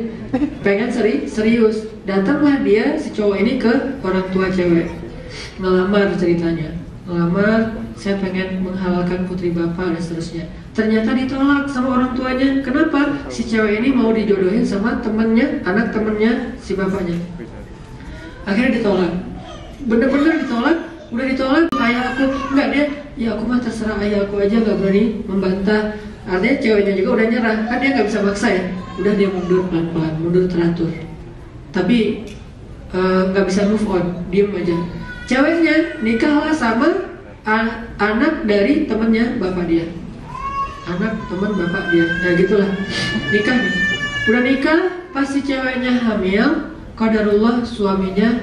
Pengen serius. Datanglah dia, si cowok ini ke orang tua cewek. Ngelamar ceritanya. Ngelamar, saya pengen menghalalkan putri bapak dan seterusnya. Ternyata ditolak sama orang tuanya. Kenapa? Si cewek ini mau dijodohin sama temennya, anak temennya si bapaknya. Akhirnya ditolak. Bener-bener ditolak. Udah ditolak, ayah aku enggak deh. Ya aku mah terserah ayah aku aja, gak berani membantah. Artinya ceweknya juga udah nyerah. Kan dia gak bisa maksa ya. Udah dia mundur pelan-pelan, mundur teratur. Tapi gak bisa move on, diem aja. Ceweknya nikahlah sama anak dari temennya bapak dia. Anak teman bapak dia, ya gitulah. Nikah nih. Udah nikah, pas si ceweknya hamil, qadarullah suaminya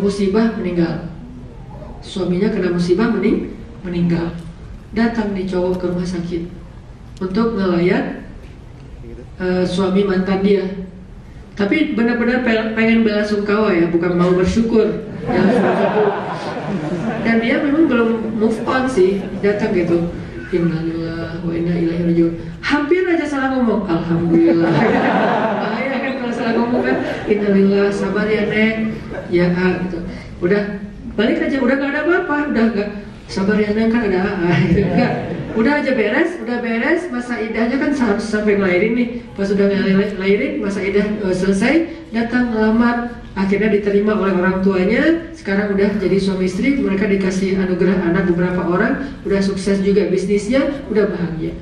musibah meninggal. Suaminya kena musibah meninggal. Datang nih cowok ke rumah sakit untuk ngelayat suami mantan dia. Tapi benar-benar pengen bela sungkawa ya, bukan mau bersyukur. Ya, dan dia memang belum move on sih, datang gitu. Innalillah wa inna ilaihi rajiun. Hampir aja salah ngomong. Alhamdulillah. Bahaya kan kalau salah ngomong kan. Innalillah, sabar ya Neng. Ya A gitu. Udah balik aja, udah gak ada apa-apa. Udah gak sabar ya Neng kan ada A gitu. Enggak. Udah aja beres. Masa idahnya kan sampai ngelahirin nih. Pas udah ngelahirin, masa idah selesai. Datang ngelamar. Akhirnya diterima oleh orang tuanya. Sekarang udah jadi suami istri. Mereka dikasih anugerah anak beberapa orang. Udah sukses juga bisnisnya. Udah bahagia.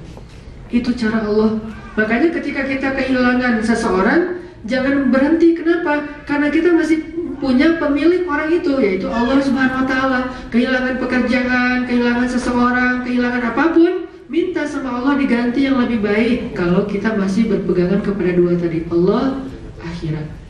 Itu cara Allah. Makanya ketika kita kehilangan seseorang, jangan berhenti. Kenapa? Karena kita masih punya pemilik orang itu, yaitu Allah Subhanahu Wa Taala. Kehilangan pekerjaan, kehilangan seseorang, kehilangan apapun, minta sama Allah diganti yang lebih baik. Kalau kita masih berpegangan kepada dua tadi, Allah, akhirat.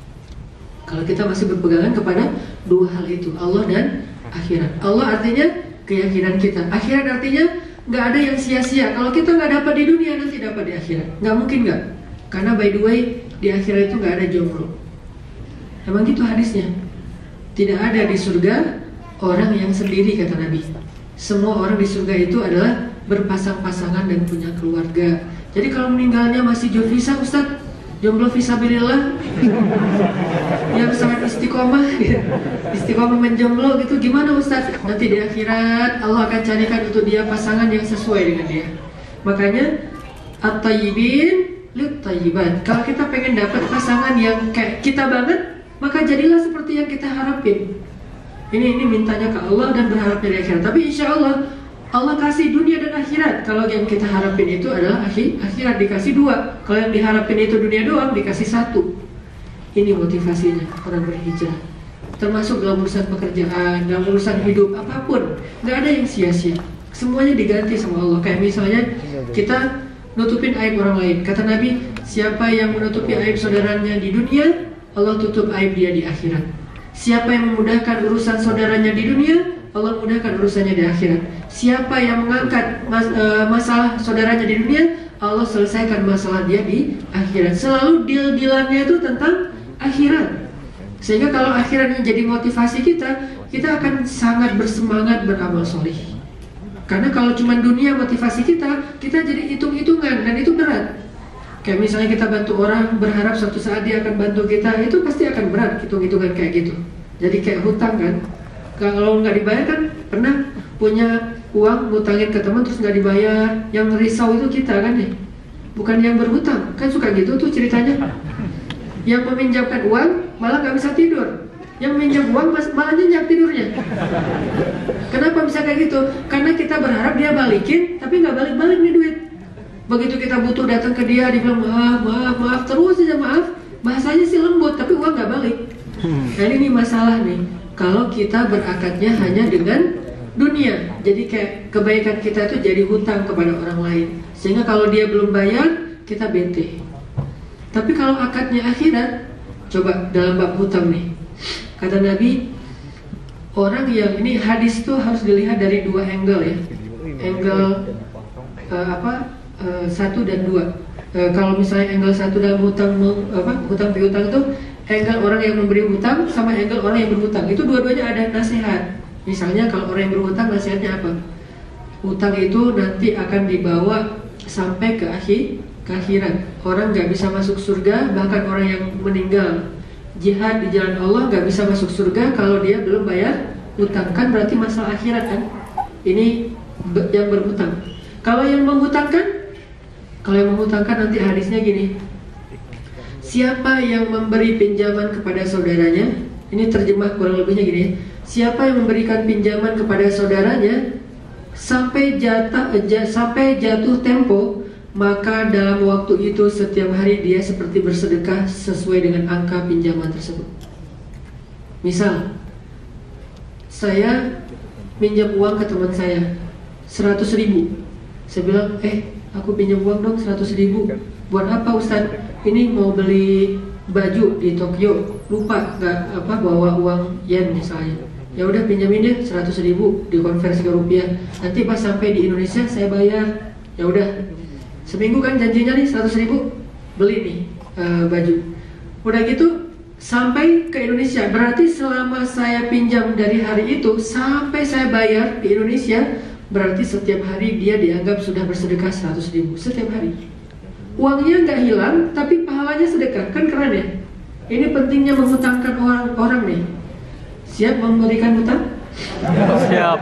Kalau kita masih berpegangan kepada dua hal itu, Allah dan akhirat. Allah artinya keyakinan kita. Akhirat artinya nggak ada yang sia-sia. Kalau kita nggak dapat di dunia, nanti dapat di akhirat. Nggak mungkin nggak. Karena by the way, di akhirat itu nggak ada jomblo. Emang gitu hadisnya. Tidak ada di surga orang yang sendiri, kata Nabi. Semua orang di surga itu adalah berpasang-pasangan dan punya keluarga. Jadi kalau meninggalnya masih jovisa, Ustaz, jomblo fisabilillah yang sangat istiqomah, istiqomah menjomblo gitu, gimana Ustaz? Nanti di akhirat Allah akan carikan untuk dia pasangan yang sesuai dengan dia. Makanya at-tayyibin lit-tayyibat. Kalau kita pengen dapat pasangan yang kayak kita banget, maka jadilah seperti yang kita harapin. Ini mintanya ke Allah dan berharap dari akhirat. Tapi insya Allah, Allah kasih dunia dan akhirat. Kalau yang kita harapin itu adalah akhirat, dikasih dua. Kalau yang diharapin itu dunia doang, dikasih satu. Ini motivasinya orang berhijrah. Termasuk dalam urusan pekerjaan, dalam urusan hidup, apapun. Nggak ada yang sia-sia, semuanya diganti sama Allah. Kayak misalnya kita nutupin aib orang lain. Kata Nabi, siapa yang menutupi aib saudaranya di dunia, Allah tutup aib dia di akhirat. Siapa yang memudahkan urusan saudaranya di dunia, Allah mudahkan urusannya di akhirat. Siapa yang mengangkat masalah saudaranya di dunia, Allah selesaikan masalah dia di akhirat. Selalu deal-dealannya itu tentang akhirat. Sehingga kalau akhiratnya jadi motivasi kita, kita akan sangat bersemangat beramal soleh. Karena kalau cuma dunia motivasi kita, kita jadi hitung-hitungan dan itu berat. Kayak misalnya kita bantu orang, berharap suatu saat dia akan bantu kita, itu pasti akan berat hitung-hitungan kayak gitu. Jadi kayak hutang kan, kalau nggak dibayar kan, pernah punya uang ngutangin ke teman terus nggak dibayar, yang risau itu kita kan ya, bukan yang berhutang, kan suka gitu tuh ceritanya. Yang meminjamkan uang malah nggak bisa tidur. Yang minjam uang malah nyenyak tidurnya. Kenapa bisa kayak gitu? Karena kita berharap dia balikin, tapi nggak balik-balik nih duit. Begitu kita butuh datang ke dia, dia bilang maaf, terus aja maaf. Bahasanya sih lembut, tapi uang nggak balik. Nah ini masalah nih. Kalau kita berakadnya hanya dengan dunia, jadi kayak kebaikan kita itu jadi hutang kepada orang lain. Sehingga kalau dia belum bayar, kita bete. Tapi kalau akadnya akhirat, coba dalam bab hutang nih. Kata Nabi, orang yang ini hadis itu harus dilihat dari dua angle ya, angle satu dan dua. Kalau misalnya angle satu dalam hutang piutang itu angle orang yang memberi hutang sama angle orang yang berhutang, itu dua-duanya ada nasihat. Misalnya kalau orang yang berhutang nasihatnya apa? Hutang itu nanti akan dibawa sampai ke akhirat. Orang nggak bisa masuk surga, bahkan orang yang meninggal jihad di jalan Allah nggak bisa masuk surga kalau dia belum bayar hutang. Kan berarti masalah akhirat kan. Ini yang berhutang. Kalau yang menghutangkan, nanti hadisnya gini, siapa yang memberi pinjaman kepada saudaranya, ini terjemah kurang lebihnya gini, siapa yang memberikan pinjaman kepada saudaranya sampai jatuh tempo, maka dalam waktu itu setiap hari dia seperti bersedekah sesuai dengan angka pinjaman tersebut. Misal, saya pinjam uang ke teman saya 100 ribu. Saya bilang, aku pinjam uang dong 100 ribu. Buat apa Ustaz? Ini mau beli baju di Tokyo, lupa bawa uang yen misalnya. Ya udah pinjamin deh 100 ribu dikonversi ke rupiah. Nanti pas sampai di Indonesia saya bayar. Ya udah, seminggu kan janjinya nih 100 ribu beli nih baju. Udah gitu sampai ke Indonesia, berarti selama saya pinjam dari hari itu sampai saya bayar di Indonesia, berarti setiap hari dia dianggap sudah bersedekah 100 ribu setiap hari. Uangnya nggak hilang, tapi pahalanya sedekah. Kan keren ya? Ini pentingnya menghutangkan orang-orang nih. Siap memberikan hutang? Siap.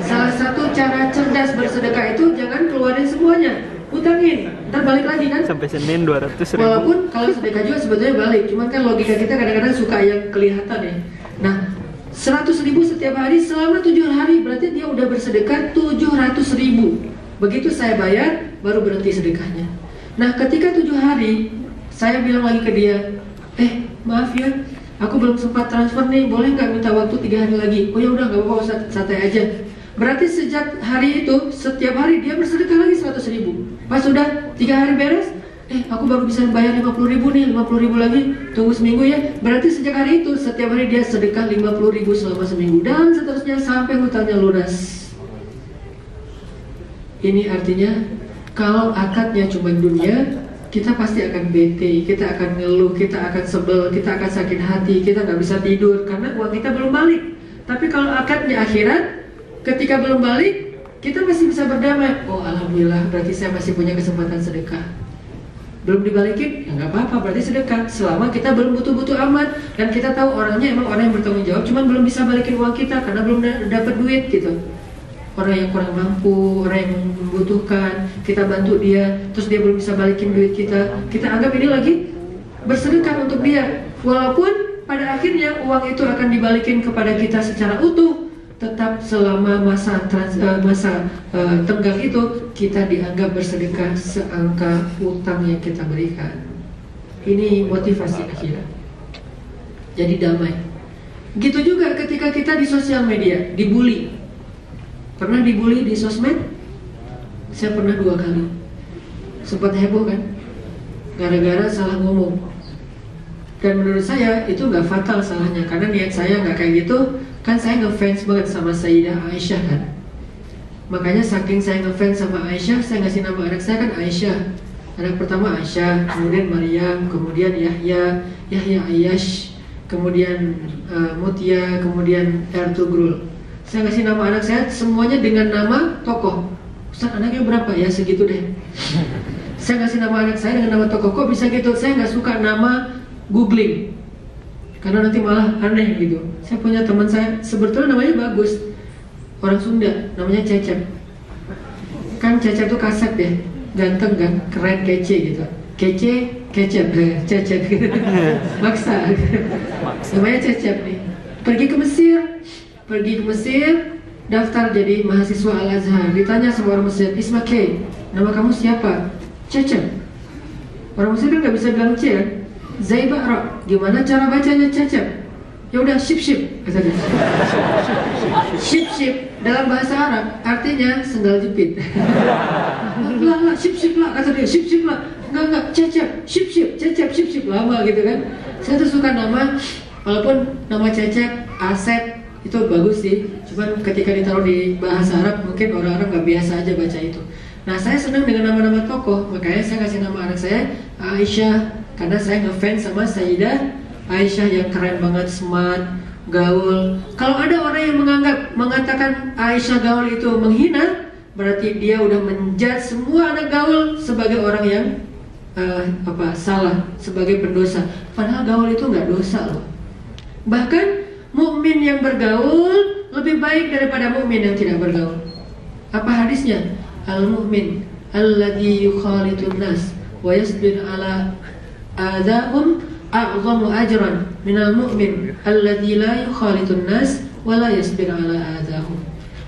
Salah satu cara cerdas bersedekah itu jangan keluarin semuanya, utangin, ntar balik lagi kan? Sampai Senin 200 ribu. Walaupun kalau sedekah juga sebetulnya balik, cuman kan logika kita kadang-kadang suka yang kelihatan ya. Nah, 100 ribu setiap hari selama 7 hari, berarti dia udah bersedekah 700 ribu. Begitu saya bayar, baru berhenti sedekahnya. Nah, ketika 7 hari, saya bilang lagi ke dia, maaf ya, aku belum sempat transfer nih, boleh nggak minta waktu 3 hari lagi? Oh ya udah, nggak apa-apa, santai aja. Berarti sejak hari itu setiap hari dia bersedekah lagi 100 ribu. Pas sudah 3 hari beres, aku baru bisa bayar 50 ribu nih, 50 ribu lagi, tunggu seminggu ya. Berarti sejak hari itu setiap hari dia sedekah 50 ribu selama seminggu dan seterusnya sampai hutangnya lunas. Ini artinya kalau akadnya cuma dunia, kita pasti akan bete, kita akan ngeluh, kita akan sebel, kita akan sakit hati, kita nggak bisa tidur karena uang kita belum balik. Tapi kalau akadnya akhirat, ketika belum balik, kita masih bisa berdamai. Oh alhamdulillah, berarti saya masih punya kesempatan sedekah. Belum dibalikin, ya nggak apa-apa, berarti sedekah. Selama kita belum butuh-butuh amat dan kita tahu orangnya emang orang yang bertanggung jawab, cuman belum bisa balikin uang kita karena belum dapat duit gitu. Orang yang kurang mampu, orang yang membutuhkan, kita bantu dia, terus dia belum bisa balikin duit kita, kita anggap ini lagi bersedekah untuk dia. Walaupun pada akhirnya uang itu akan dibalikin kepada kita secara utuh, tetap selama masa tenggang itu kita dianggap bersedekah seangka utang yang kita berikan. Ini motivasi akhirat. Jadi damai. Gitu juga ketika kita di sosial media dibully. Pernah dibully di sosmed? Saya pernah 2 kali. Sempat heboh kan? Gara-gara salah ngomong. Dan menurut saya itu nggak fatal salahnya, karena niat saya nggak kayak gitu. Kan saya ngefans banget sama Sayyidah Aisyah kan. Makanya saking saya ngefans sama Aisyah, saya ngasih nama anak saya kan Aisyah. Anak pertama Aisyah, kemudian Maryam, kemudian Yahya, Yahya Ayash, kemudian Mutia, kemudian Ertugrul. Saya ngasih nama anak saya semuanya dengan nama tokoh. Ustaz, anaknya berapa? Ya segitu deh. Saya ngasih nama anak saya dengan nama tokoh. Kok bisa gitu? Saya nggak suka nama googling, karena nanti malah aneh gitu. Saya punya teman saya, sebetulnya namanya bagus, orang Sunda, namanya Cecep. Kan Cecep tuh kaset ya, ganteng kan, keren, kece gitu. Kece, Cecep, Cecep gitu. Maksa namanya Cecep nih. Pergi ke Mesir, daftar jadi mahasiswa Al-Azhar. Ditanya sama orang Mesir, Isma K, nama kamu siapa? Cecep. Orang Mesir kan gak bisa bilang C ya. Zaibara, gimana cara bacanya Cecep? Ya udah ship-ship, katanya. Ship-ship dalam bahasa Arab artinya sendal jepit. Lah ship-ship lah, kata dia, ship-ship lah. Enggak, Cecep, ship-ship, Cecep, ship-ship lama gitu kan. Saya tuh suka nama, walaupun nama Cecep, Asep itu bagus sih. Cuman ketika ditaruh di bahasa Arab mungkin orang-orang nggak biasa aja baca itu. Nah, saya senang dengan nama-nama tokoh, makanya saya kasih nama anak saya Aisyah. Karena saya ngefans sama Sayyidah Aisyah yang keren banget, smart, gaul. Kalau ada orang yang mengatakan Aisyah gaul itu menghina, berarti dia udah menjudge semua anak gaul sebagai orang yang salah, sebagai pendosa. Padahal gaul itu nggak dosa loh. Bahkan mukmin yang bergaul lebih baik daripada mukmin yang tidak bergaul. Apa hadisnya? Al-mu'min alladhi yukhalitun nas wa yasbir ala adzaum a'zamu ajran minal mu'min alladzi la yukhalitun nas wa la yasbir ala adzahum.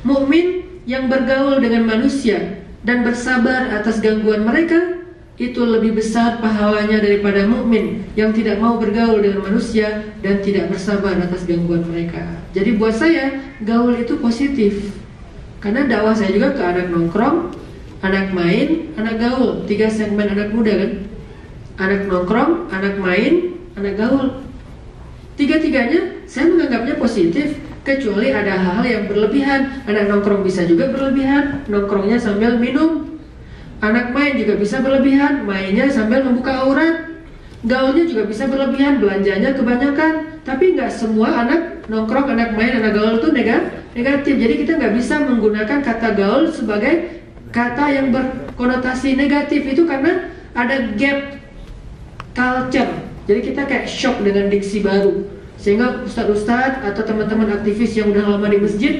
Mukmin yang bergaul dengan manusia dan bersabar atas gangguan mereka itu lebih besar pahalanya daripada mukmin yang tidak mau bergaul dengan manusia dan tidak bersabar atas gangguan mereka. Jadi buat saya gaul itu positif. Karena dakwah saya juga ke anak nongkrong, anak main, anak gaul. 3 segmen anak muda kan. Anak nongkrong, anak main, anak gaul. 3-tiganya saya menganggapnya positif, kecuali ada hal-hal yang berlebihan. Anak nongkrong bisa juga berlebihan, nongkrongnya sambil minum. Anak main juga bisa berlebihan, mainnya sambil membuka aurat. Gaulnya juga bisa berlebihan, belanjanya kebanyakan. Tapi nggak semua anak nongkrong, anak main, anak gaul itu negatif. Jadi kita nggak bisa menggunakan kata gaul sebagai kata yang berkonotasi negatif itu, karena ada gap culture. Jadi kita kayak shock dengan diksi baru, sehingga ustadz-ustadz atau teman-teman aktivis yang udah lama di masjid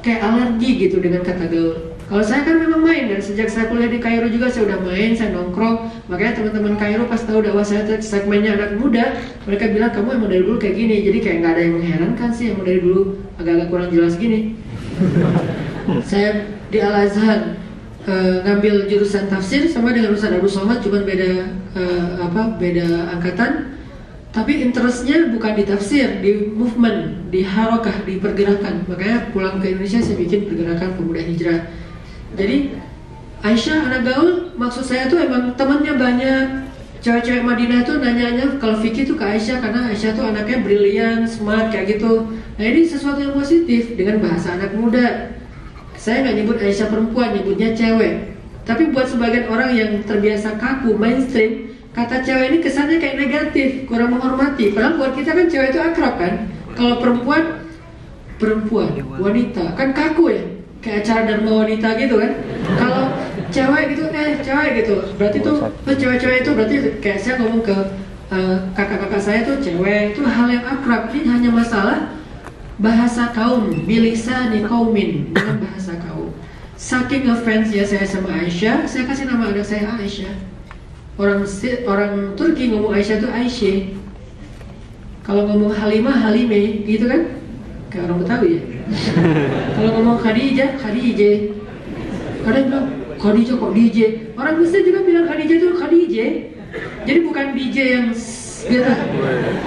kayak alergi gitu dengan kata gaul. Kalau saya kan memang main, dan sejak saya kuliah di Kairo juga saya udah main, saya nongkrong. Makanya teman-teman Kairo pas tahu dakwah saya segmennya anak muda, mereka bilang kamu emang dari dulu kayak gini. Jadi kayak nggak ada yang mengherankan sih, emang dari dulu agak-agak kurang jelas gini. Saya di Al-Azhar ngambil jurusan tafsir sama dengan Ustaz Abu Somad, cuman beda angkatan. Tapi interestnya bukan di tafsir, di movement, di harokah, di pergerakan. Makanya pulang ke Indonesia saya bikin pergerakan pemuda hijrah. Jadi Aisyah anak gaul, maksud saya tuh emang temannya banyak. Cewek-cewek Madinah tuh nanyanya kalau fikih tuh ke Aisyah, karena Aisyah tuh anaknya brilian, smart kayak gitu. Nah ini sesuatu yang positif dengan bahasa anak muda. Saya nggak nyebut Aisyah perempuan, nyebutnya cewek. Tapi buat sebagian orang yang terbiasa kaku, mainstream, kata cewek ini kesannya kayak negatif, kurang menghormati. Padahal buat kita kan cewek itu akrab kan. Kalau perempuan, wanita, kan kaku ya. Kayak acara Dharma Wanita gitu kan. Kalau cewek gitu, cewek gitu. Berarti tuh, cewek-cewek itu berarti kayak saya ngomong ke kakak-kakak saya tuh cewek. Itu hal yang akrab, ini hanya masalah bahasa kaum, bilisani kaumin, dengan bahasa kaum. Saking ngefans ya saya sama Aisyah, saya kasih nama anak saya Aisyah. Orang Turki ngomong Aisyah itu Aisyah. Kalau ngomong Halimah, Halime, gitu kan? Kayak orang Betawi ya. Kalau ngomong Khadijah, Khadije. Kadang bilang, Khadijah kok DJ? Orang Mesir juga bilang Khadijah itu Khadije. Jadi bukan DJ yang gitu.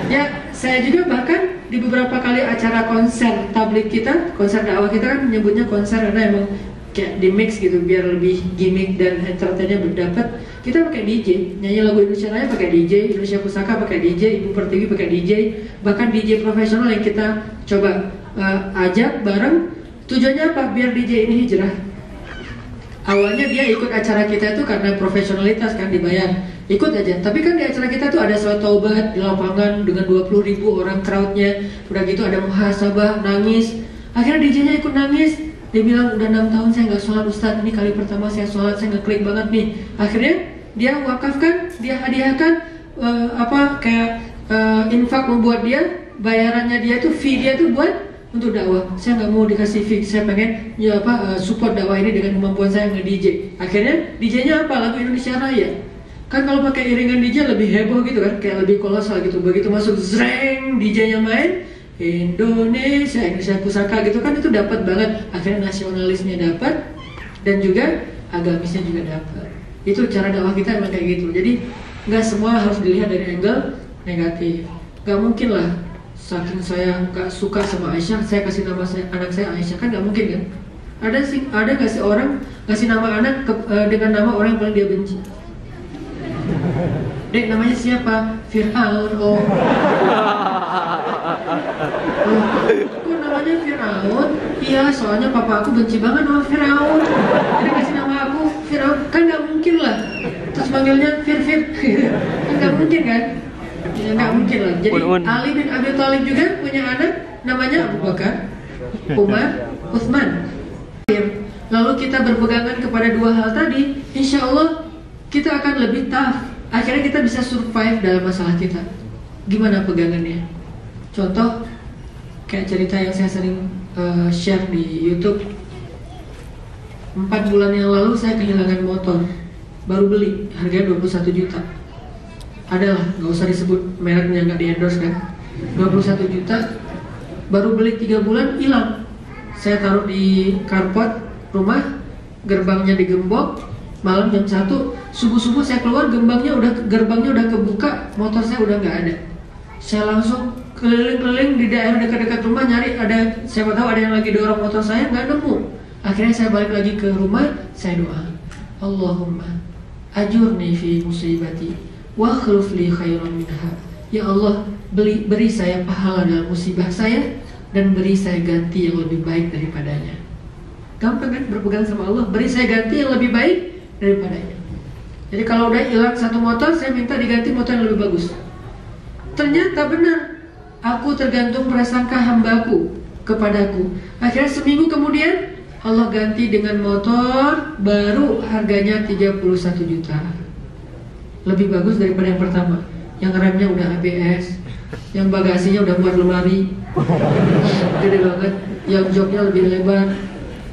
Ya, saya juga bahkan di beberapa kali acara konser tablik kita, konser dakwah kita kan menyebutnya konser karena emang kayak di mix gitu, biar lebih gimmick dan entertainnya berdapat. Kita pakai DJ, nyanyi lagu Indonesia Raya pakai DJ, Indonesia Pusaka pakai DJ, Ibu Pertiwi pakai DJ, bahkan DJ profesional yang kita coba ajak bareng. Tujuannya apa? Biar DJ ini hijrah. Awalnya dia ikut acara kita itu karena profesionalitas kan, dibayar, ikut aja. Tapi kan di acara kita tuh ada sholat taubat di lapangan dengan 20.000 orang crowdnya. Udah gitu ada muhasabah, nangis. Akhirnya DJ-nya ikut nangis. Dia bilang, udah 6 tahun saya nggak sholat Ustadz, ini kali pertama saya sholat, saya ngeklik banget nih. Akhirnya dia wakafkan, dia hadiahkan infak membuat dia, bayarannya dia tuh, fee dia tuh buat untuk dakwah. Saya nggak mau dikasih fee, saya pengen support dakwah ini dengan kemampuan saya nge-DJ. Akhirnya DJ-nya apa? Lagu Indonesia Raya. Kan kalau pakai iringan DJ lebih heboh gitu kan, kayak lebih kolosal gitu. Begitu masuk zreng, DJ-nya main Indonesia, Indonesia Pusaka gitu kan, itu dapat banget. Akhirnya nasionalisnya dapat dan juga agamisnya juga dapat. Itu cara dakwah kita emang kayak gitu. Jadi nggak semua harus dilihat dari angle negatif. Nggak mungkin lah, saking saya nggak suka sama Aisyah, saya kasih nama anak saya Aisyah, kan nggak mungkin kan? Ada nggak sih orang ngasih nama anak dengan nama orang yang paling dia benci? Dek, namanya siapa? Firaun. Kok namanya Firaun? Iya, soalnya papa aku benci banget sama Firaun. Jadi kasih nama aku Firaun, kan nggak mungkin lah. Terus manggilnya Fir-Fir, kan nggak mungkin kan? Ya nggak mungkin lah. Jadi Ali bin Abi Talib juga punya anak namanya Abu Bakar, Umar, Uthman. Lalu kita berpegangan kepada dua hal tadi, insya Allah kita akan lebih tough. Akhirnya kita bisa survive dalam masalah kita. Gimana pegangannya? Contoh kayak cerita yang saya sering share di YouTube. 4 bulan yang lalu saya kehilangan motor, baru beli, harganya 21 juta. Adalah, nggak usah disebut mereknya, nggak di-endorse kan. 21 juta, baru beli 3 bulan, hilang. Saya taruh di carport rumah, gerbangnya digembok. Malam jam 1, subuh-subuh saya keluar, gerbangnya udah kebuka, motor saya udah nggak ada. Saya langsung keliling-keliling di daerah dekat-dekat rumah nyari, ada siapa tahu ada yang lagi dorong motor saya, nggak nemu. Akhirnya saya balik lagi ke rumah, saya doa, Allahumma ajurni fi musibati wa akhlif li khairan minha. Ya Allah, beri saya pahala dalam musibah saya dan beri saya ganti yang lebih baik daripadanya. Gampang kan berpegang sama Allah, beri saya ganti yang lebih baik daripadanya. Jadi kalau udah hilang 1 motor, saya minta diganti motor yang lebih bagus. Ternyata benar, aku tergantung prasangka hambaku kepadaku. Akhirnya seminggu kemudian Allah ganti dengan motor baru, harganya 31 juta, lebih bagus daripada yang pertama, yang remnya udah ABS, yang bagasinya udah buat lemari gede banget, yang joknya lebih lebar.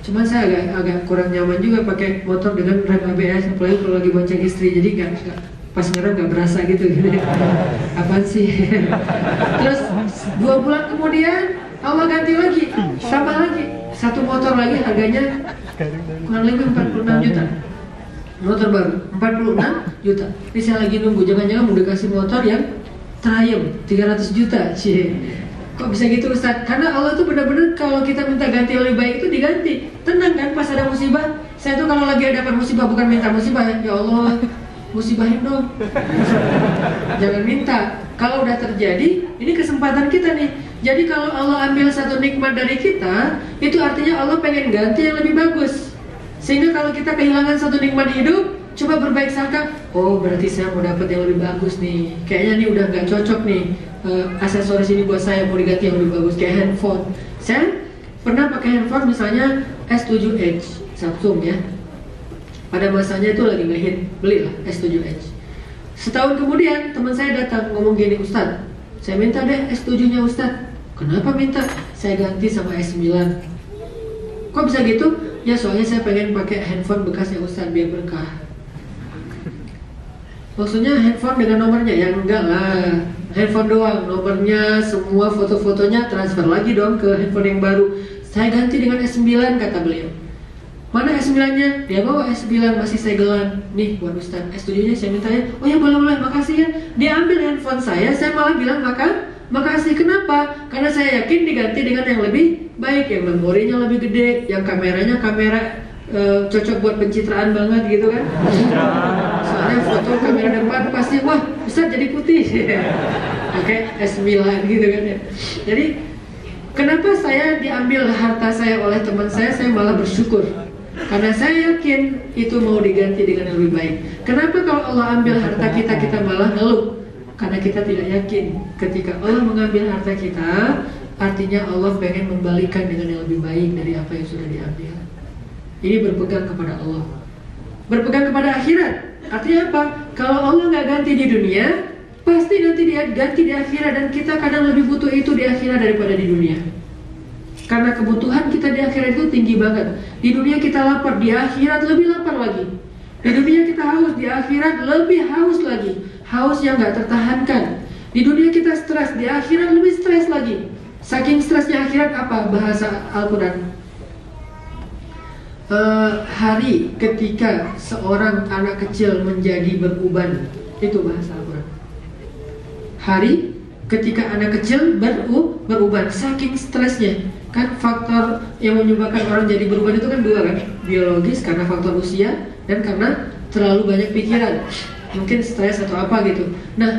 Cuman saya agak kurang nyaman juga pakai motor dengan rem ABS, apalagi kalau lagi bonceng istri, jadi nggak, pas ngerem nggak berasa gitu, apaan sih. Terus 2 bulan kemudian Allah ganti lagi, sama lagi, 1 motor lagi, harganya kurang lebih 46 juta, motor baru 46 juta. Ini saya lagi nunggu, jangan-jangan udah kasih motor yang triumph 300 juta. Kok bisa gitu Ustaz? Karena Allah tuh benar-benar kalau kita minta ganti lebih baik itu diganti. Tenang kan pas ada musibah. Saya tuh kalau lagi ada musibah bukan minta musibah, ya Allah musibahin dong. Jangan minta. Kalau udah terjadi, ini kesempatan kita nih. Jadi kalau Allah ambil 1 nikmat dari kita, itu artinya Allah pengen ganti yang lebih bagus. Sehingga kalau kita kehilangan 1 nikmat hidup, coba berbaik sangka, oh berarti saya mau dapat yang lebih bagus nih. Kayaknya nih udah nggak cocok nih, aksesoris ini buat saya, mau diganti yang lebih bagus. Kayak handphone, saya pernah pakai handphone misalnya S7 Edge Samsung ya, pada masanya itu lagi ngehit, belilah S7 Edge. Setahun kemudian teman saya datang ngomong gini, Ustadz saya minta deh S7 nya Ustadz. Kenapa minta? Saya ganti sama S9. Kok bisa gitu? Ya soalnya saya pengen pakai handphone bekasnya Ustadz biar berkah. Maksudnya handphone dengan nomornya? Ya enggak lah, handphone doang, nomornya, semua foto-fotonya transfer lagi dong ke handphone yang baru. Saya ganti dengan S9, kata beliau. Mana S9-nya? Dia bawa S9 masih segelan. Nih, Wan Ustaz, S7-nya saya minta ya. Oh ya boleh-boleh, makasih ya. Dia ambil handphone saya malah bilang makasih. Kenapa? Karena saya yakin diganti dengan yang lebih baik, yang memorinya lebih gede, yang kameranya cocok buat pencitraan banget gitu kan. Soalnya foto kamera depan pasti wah bisa jadi putih pakai S9 gitu kan ya. Jadi kenapa saya diambil harta saya oleh teman saya malah bersyukur, karena saya yakin itu mau diganti dengan yang lebih baik. Kenapa kalau Allah ambil harta kita malah ngeluh? Karena kita tidak yakin ketika Allah mengambil harta kita, artinya Allah pengen membalikkan dengan yang lebih baik dari apa yang sudah diambil. Ini berpegang kepada Allah, berpegang kepada akhirat. Artinya apa? Kalau Allah nggak ganti di dunia, pasti nanti dia ganti di akhirat. Dan kita kadang lebih butuh itu di akhirat daripada di dunia, karena kebutuhan kita di akhirat itu tinggi banget. Di dunia kita lapar, di akhirat lebih lapar lagi. Di dunia kita haus, di akhirat lebih haus lagi. Haus yang nggak tertahankan. Di dunia kita stres, di akhirat lebih stres lagi. Saking stresnya akhirat, apa bahasa Al-Quran? Hari ketika seorang anak kecil menjadi beruban, itu bahasa Al-Quran. Hari ketika anak kecil beruban, saking stresnya. Kan faktor yang menyebabkan orang jadi beruban itu kan dua kan, biologis karena faktor usia, dan karena terlalu banyak pikiran, mungkin stres atau apa gitu. Nah,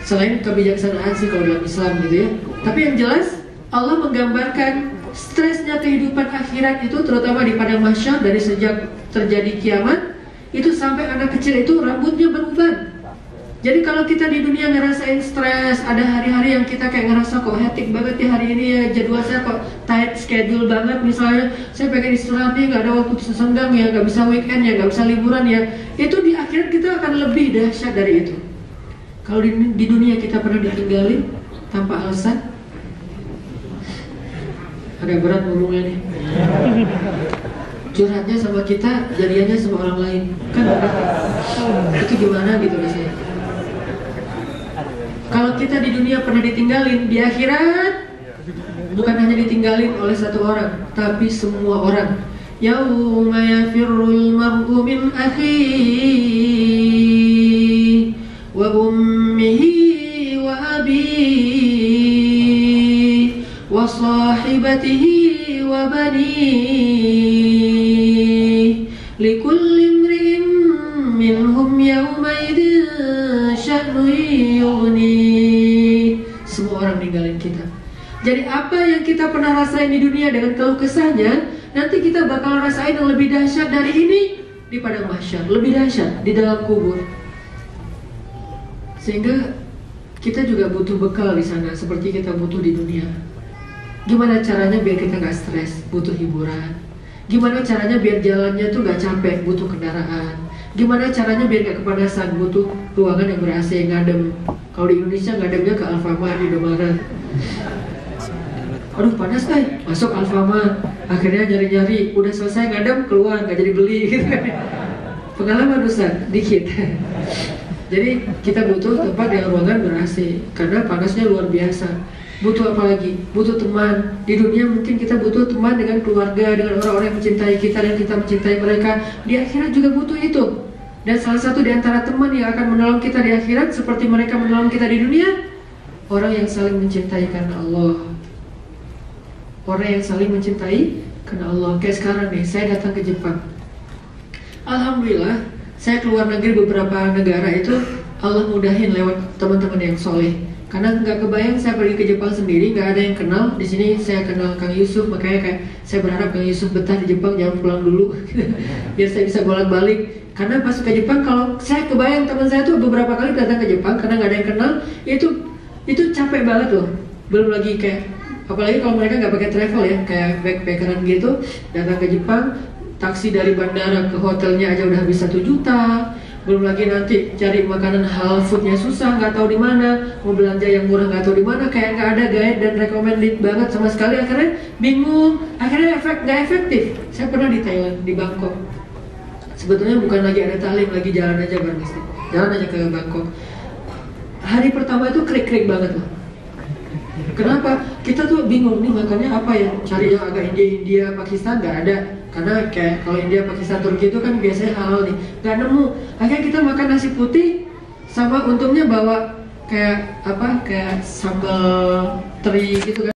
selain kebijaksanaan sih kalau dalam Islam gitu ya. Tapi yang jelas Allah menggambarkan stresnya kehidupan akhirat itu, terutama di padang mahsyar, dari sejak terjadi kiamat itu sampai anak kecil itu rambutnya beruban. Jadi kalau kita di dunia ngerasain stres, ada hari-hari yang kita kayak ngerasa kok hectic banget ya hari ini ya, jadwal saya kok tight schedule banget, misalnya saya pengen istirahat nih, nggak ada waktu senggang ya, nggak bisa weekend ya, nggak bisa liburan ya. Itu di akhirat kita akan lebih dahsyat dari itu. Kalau di dunia kita pernah ditinggalin tanpa alasan. Agak berat ngomongnya nih, curhatnya sama kita, jadiannya sama orang lain kan, itu gimana gitu rasanya. Kalau kita di dunia pernah ditinggalin, di akhirat bukan hanya ditinggalin oleh satu orang, tapi semua orang. Yauma yafirrul mar'u min akhihi wa ummihi wa abihi wa sahibatihi wa banihi likulli imrin minhum yawma idin sya'nu yughni. Semua orang ninggalin kita. Jadi apa yang kita pernah rasain di dunia dengan keluh kesahnya, nanti kita bakal rasain yang lebih dahsyat dari ini di padang mahsyar, lebih dahsyat di dalam kubur. Sehingga kita juga butuh bekal di sana seperti kita butuh di dunia. Gimana caranya biar kita gak stres? Butuh hiburan. Gimana caranya biar jalannya tuh gak capek? Butuh kendaraan. Gimana caranya biar gak kepanasan? Butuh ruangan yang ber-AC, ngadem. Kalau di Indonesia ngademnya ke Alfamart, Indomaret. Aduh panas deh, masuk Alfamart. Akhirnya nyari-nyari, udah selesai ngadem, keluar, gak jadi beli gitu kan. Pengalaman Ustaz, dikit. Jadi kita butuh tempat yang ruangan ber-AC karena panasnya luar biasa. Butuh apa lagi? Butuh teman. Di dunia mungkin kita butuh teman dengan keluarga, dengan orang-orang yang mencintai kita dan kita mencintai mereka. Di akhirat juga butuh itu. Dan salah satu di antara teman yang akan menolong kita di akhirat seperti mereka menolong kita di dunia, orang yang saling mencintai karena Allah. Orang yang saling mencintai karena Allah. Kayak sekarang nih, saya datang ke Jepang. Alhamdulillah, saya keluar negeri beberapa negara itu Allah mudahin lewat teman-teman yang soleh. Karena nggak kebayang saya pergi ke Jepang sendiri, nggak ada yang kenal. Di sini saya kenal Kang Yusuf, makanya kayak saya berharap Kang Yusuf betah di Jepang, jangan pulang dulu, biar saya bisa bolak-balik. Karena pas ke Jepang, kalau saya kebayang teman saya tuh beberapa kali datang ke Jepang, karena nggak ada yang kenal, itu capek banget loh. Belum lagi kayak, apalagi kalau mereka nggak pakai travel ya, kayak backpackeran gitu, datang ke Jepang, taksi dari bandara ke hotelnya aja udah habis 1 juta. Belum lagi nanti cari makanan halal foodnya susah, nggak tahu di mana, mau belanja yang murah nggak tahu di mana, kayak nggak ada guide dan recommended banget sama sekali. Akhirnya bingung, akhirnya nggak efektif. Saya pernah di Thailand, di Bangkok. Sebetulnya bukan lagi ada talim, lagi jalan aja ke Bangkok. Hari pertama itu krik-krik banget lah. Kenapa? Kita tuh bingung nih makannya apa ya? Cari yang agak India, Pakistan nggak ada. Karena kayak kalau India, Pakistan, Turki itu kan biasanya halal nih. Nggak nemu. Akhirnya kita makan nasi putih sama untungnya bawa kayak apa? Kayak sambal teri gitu kan.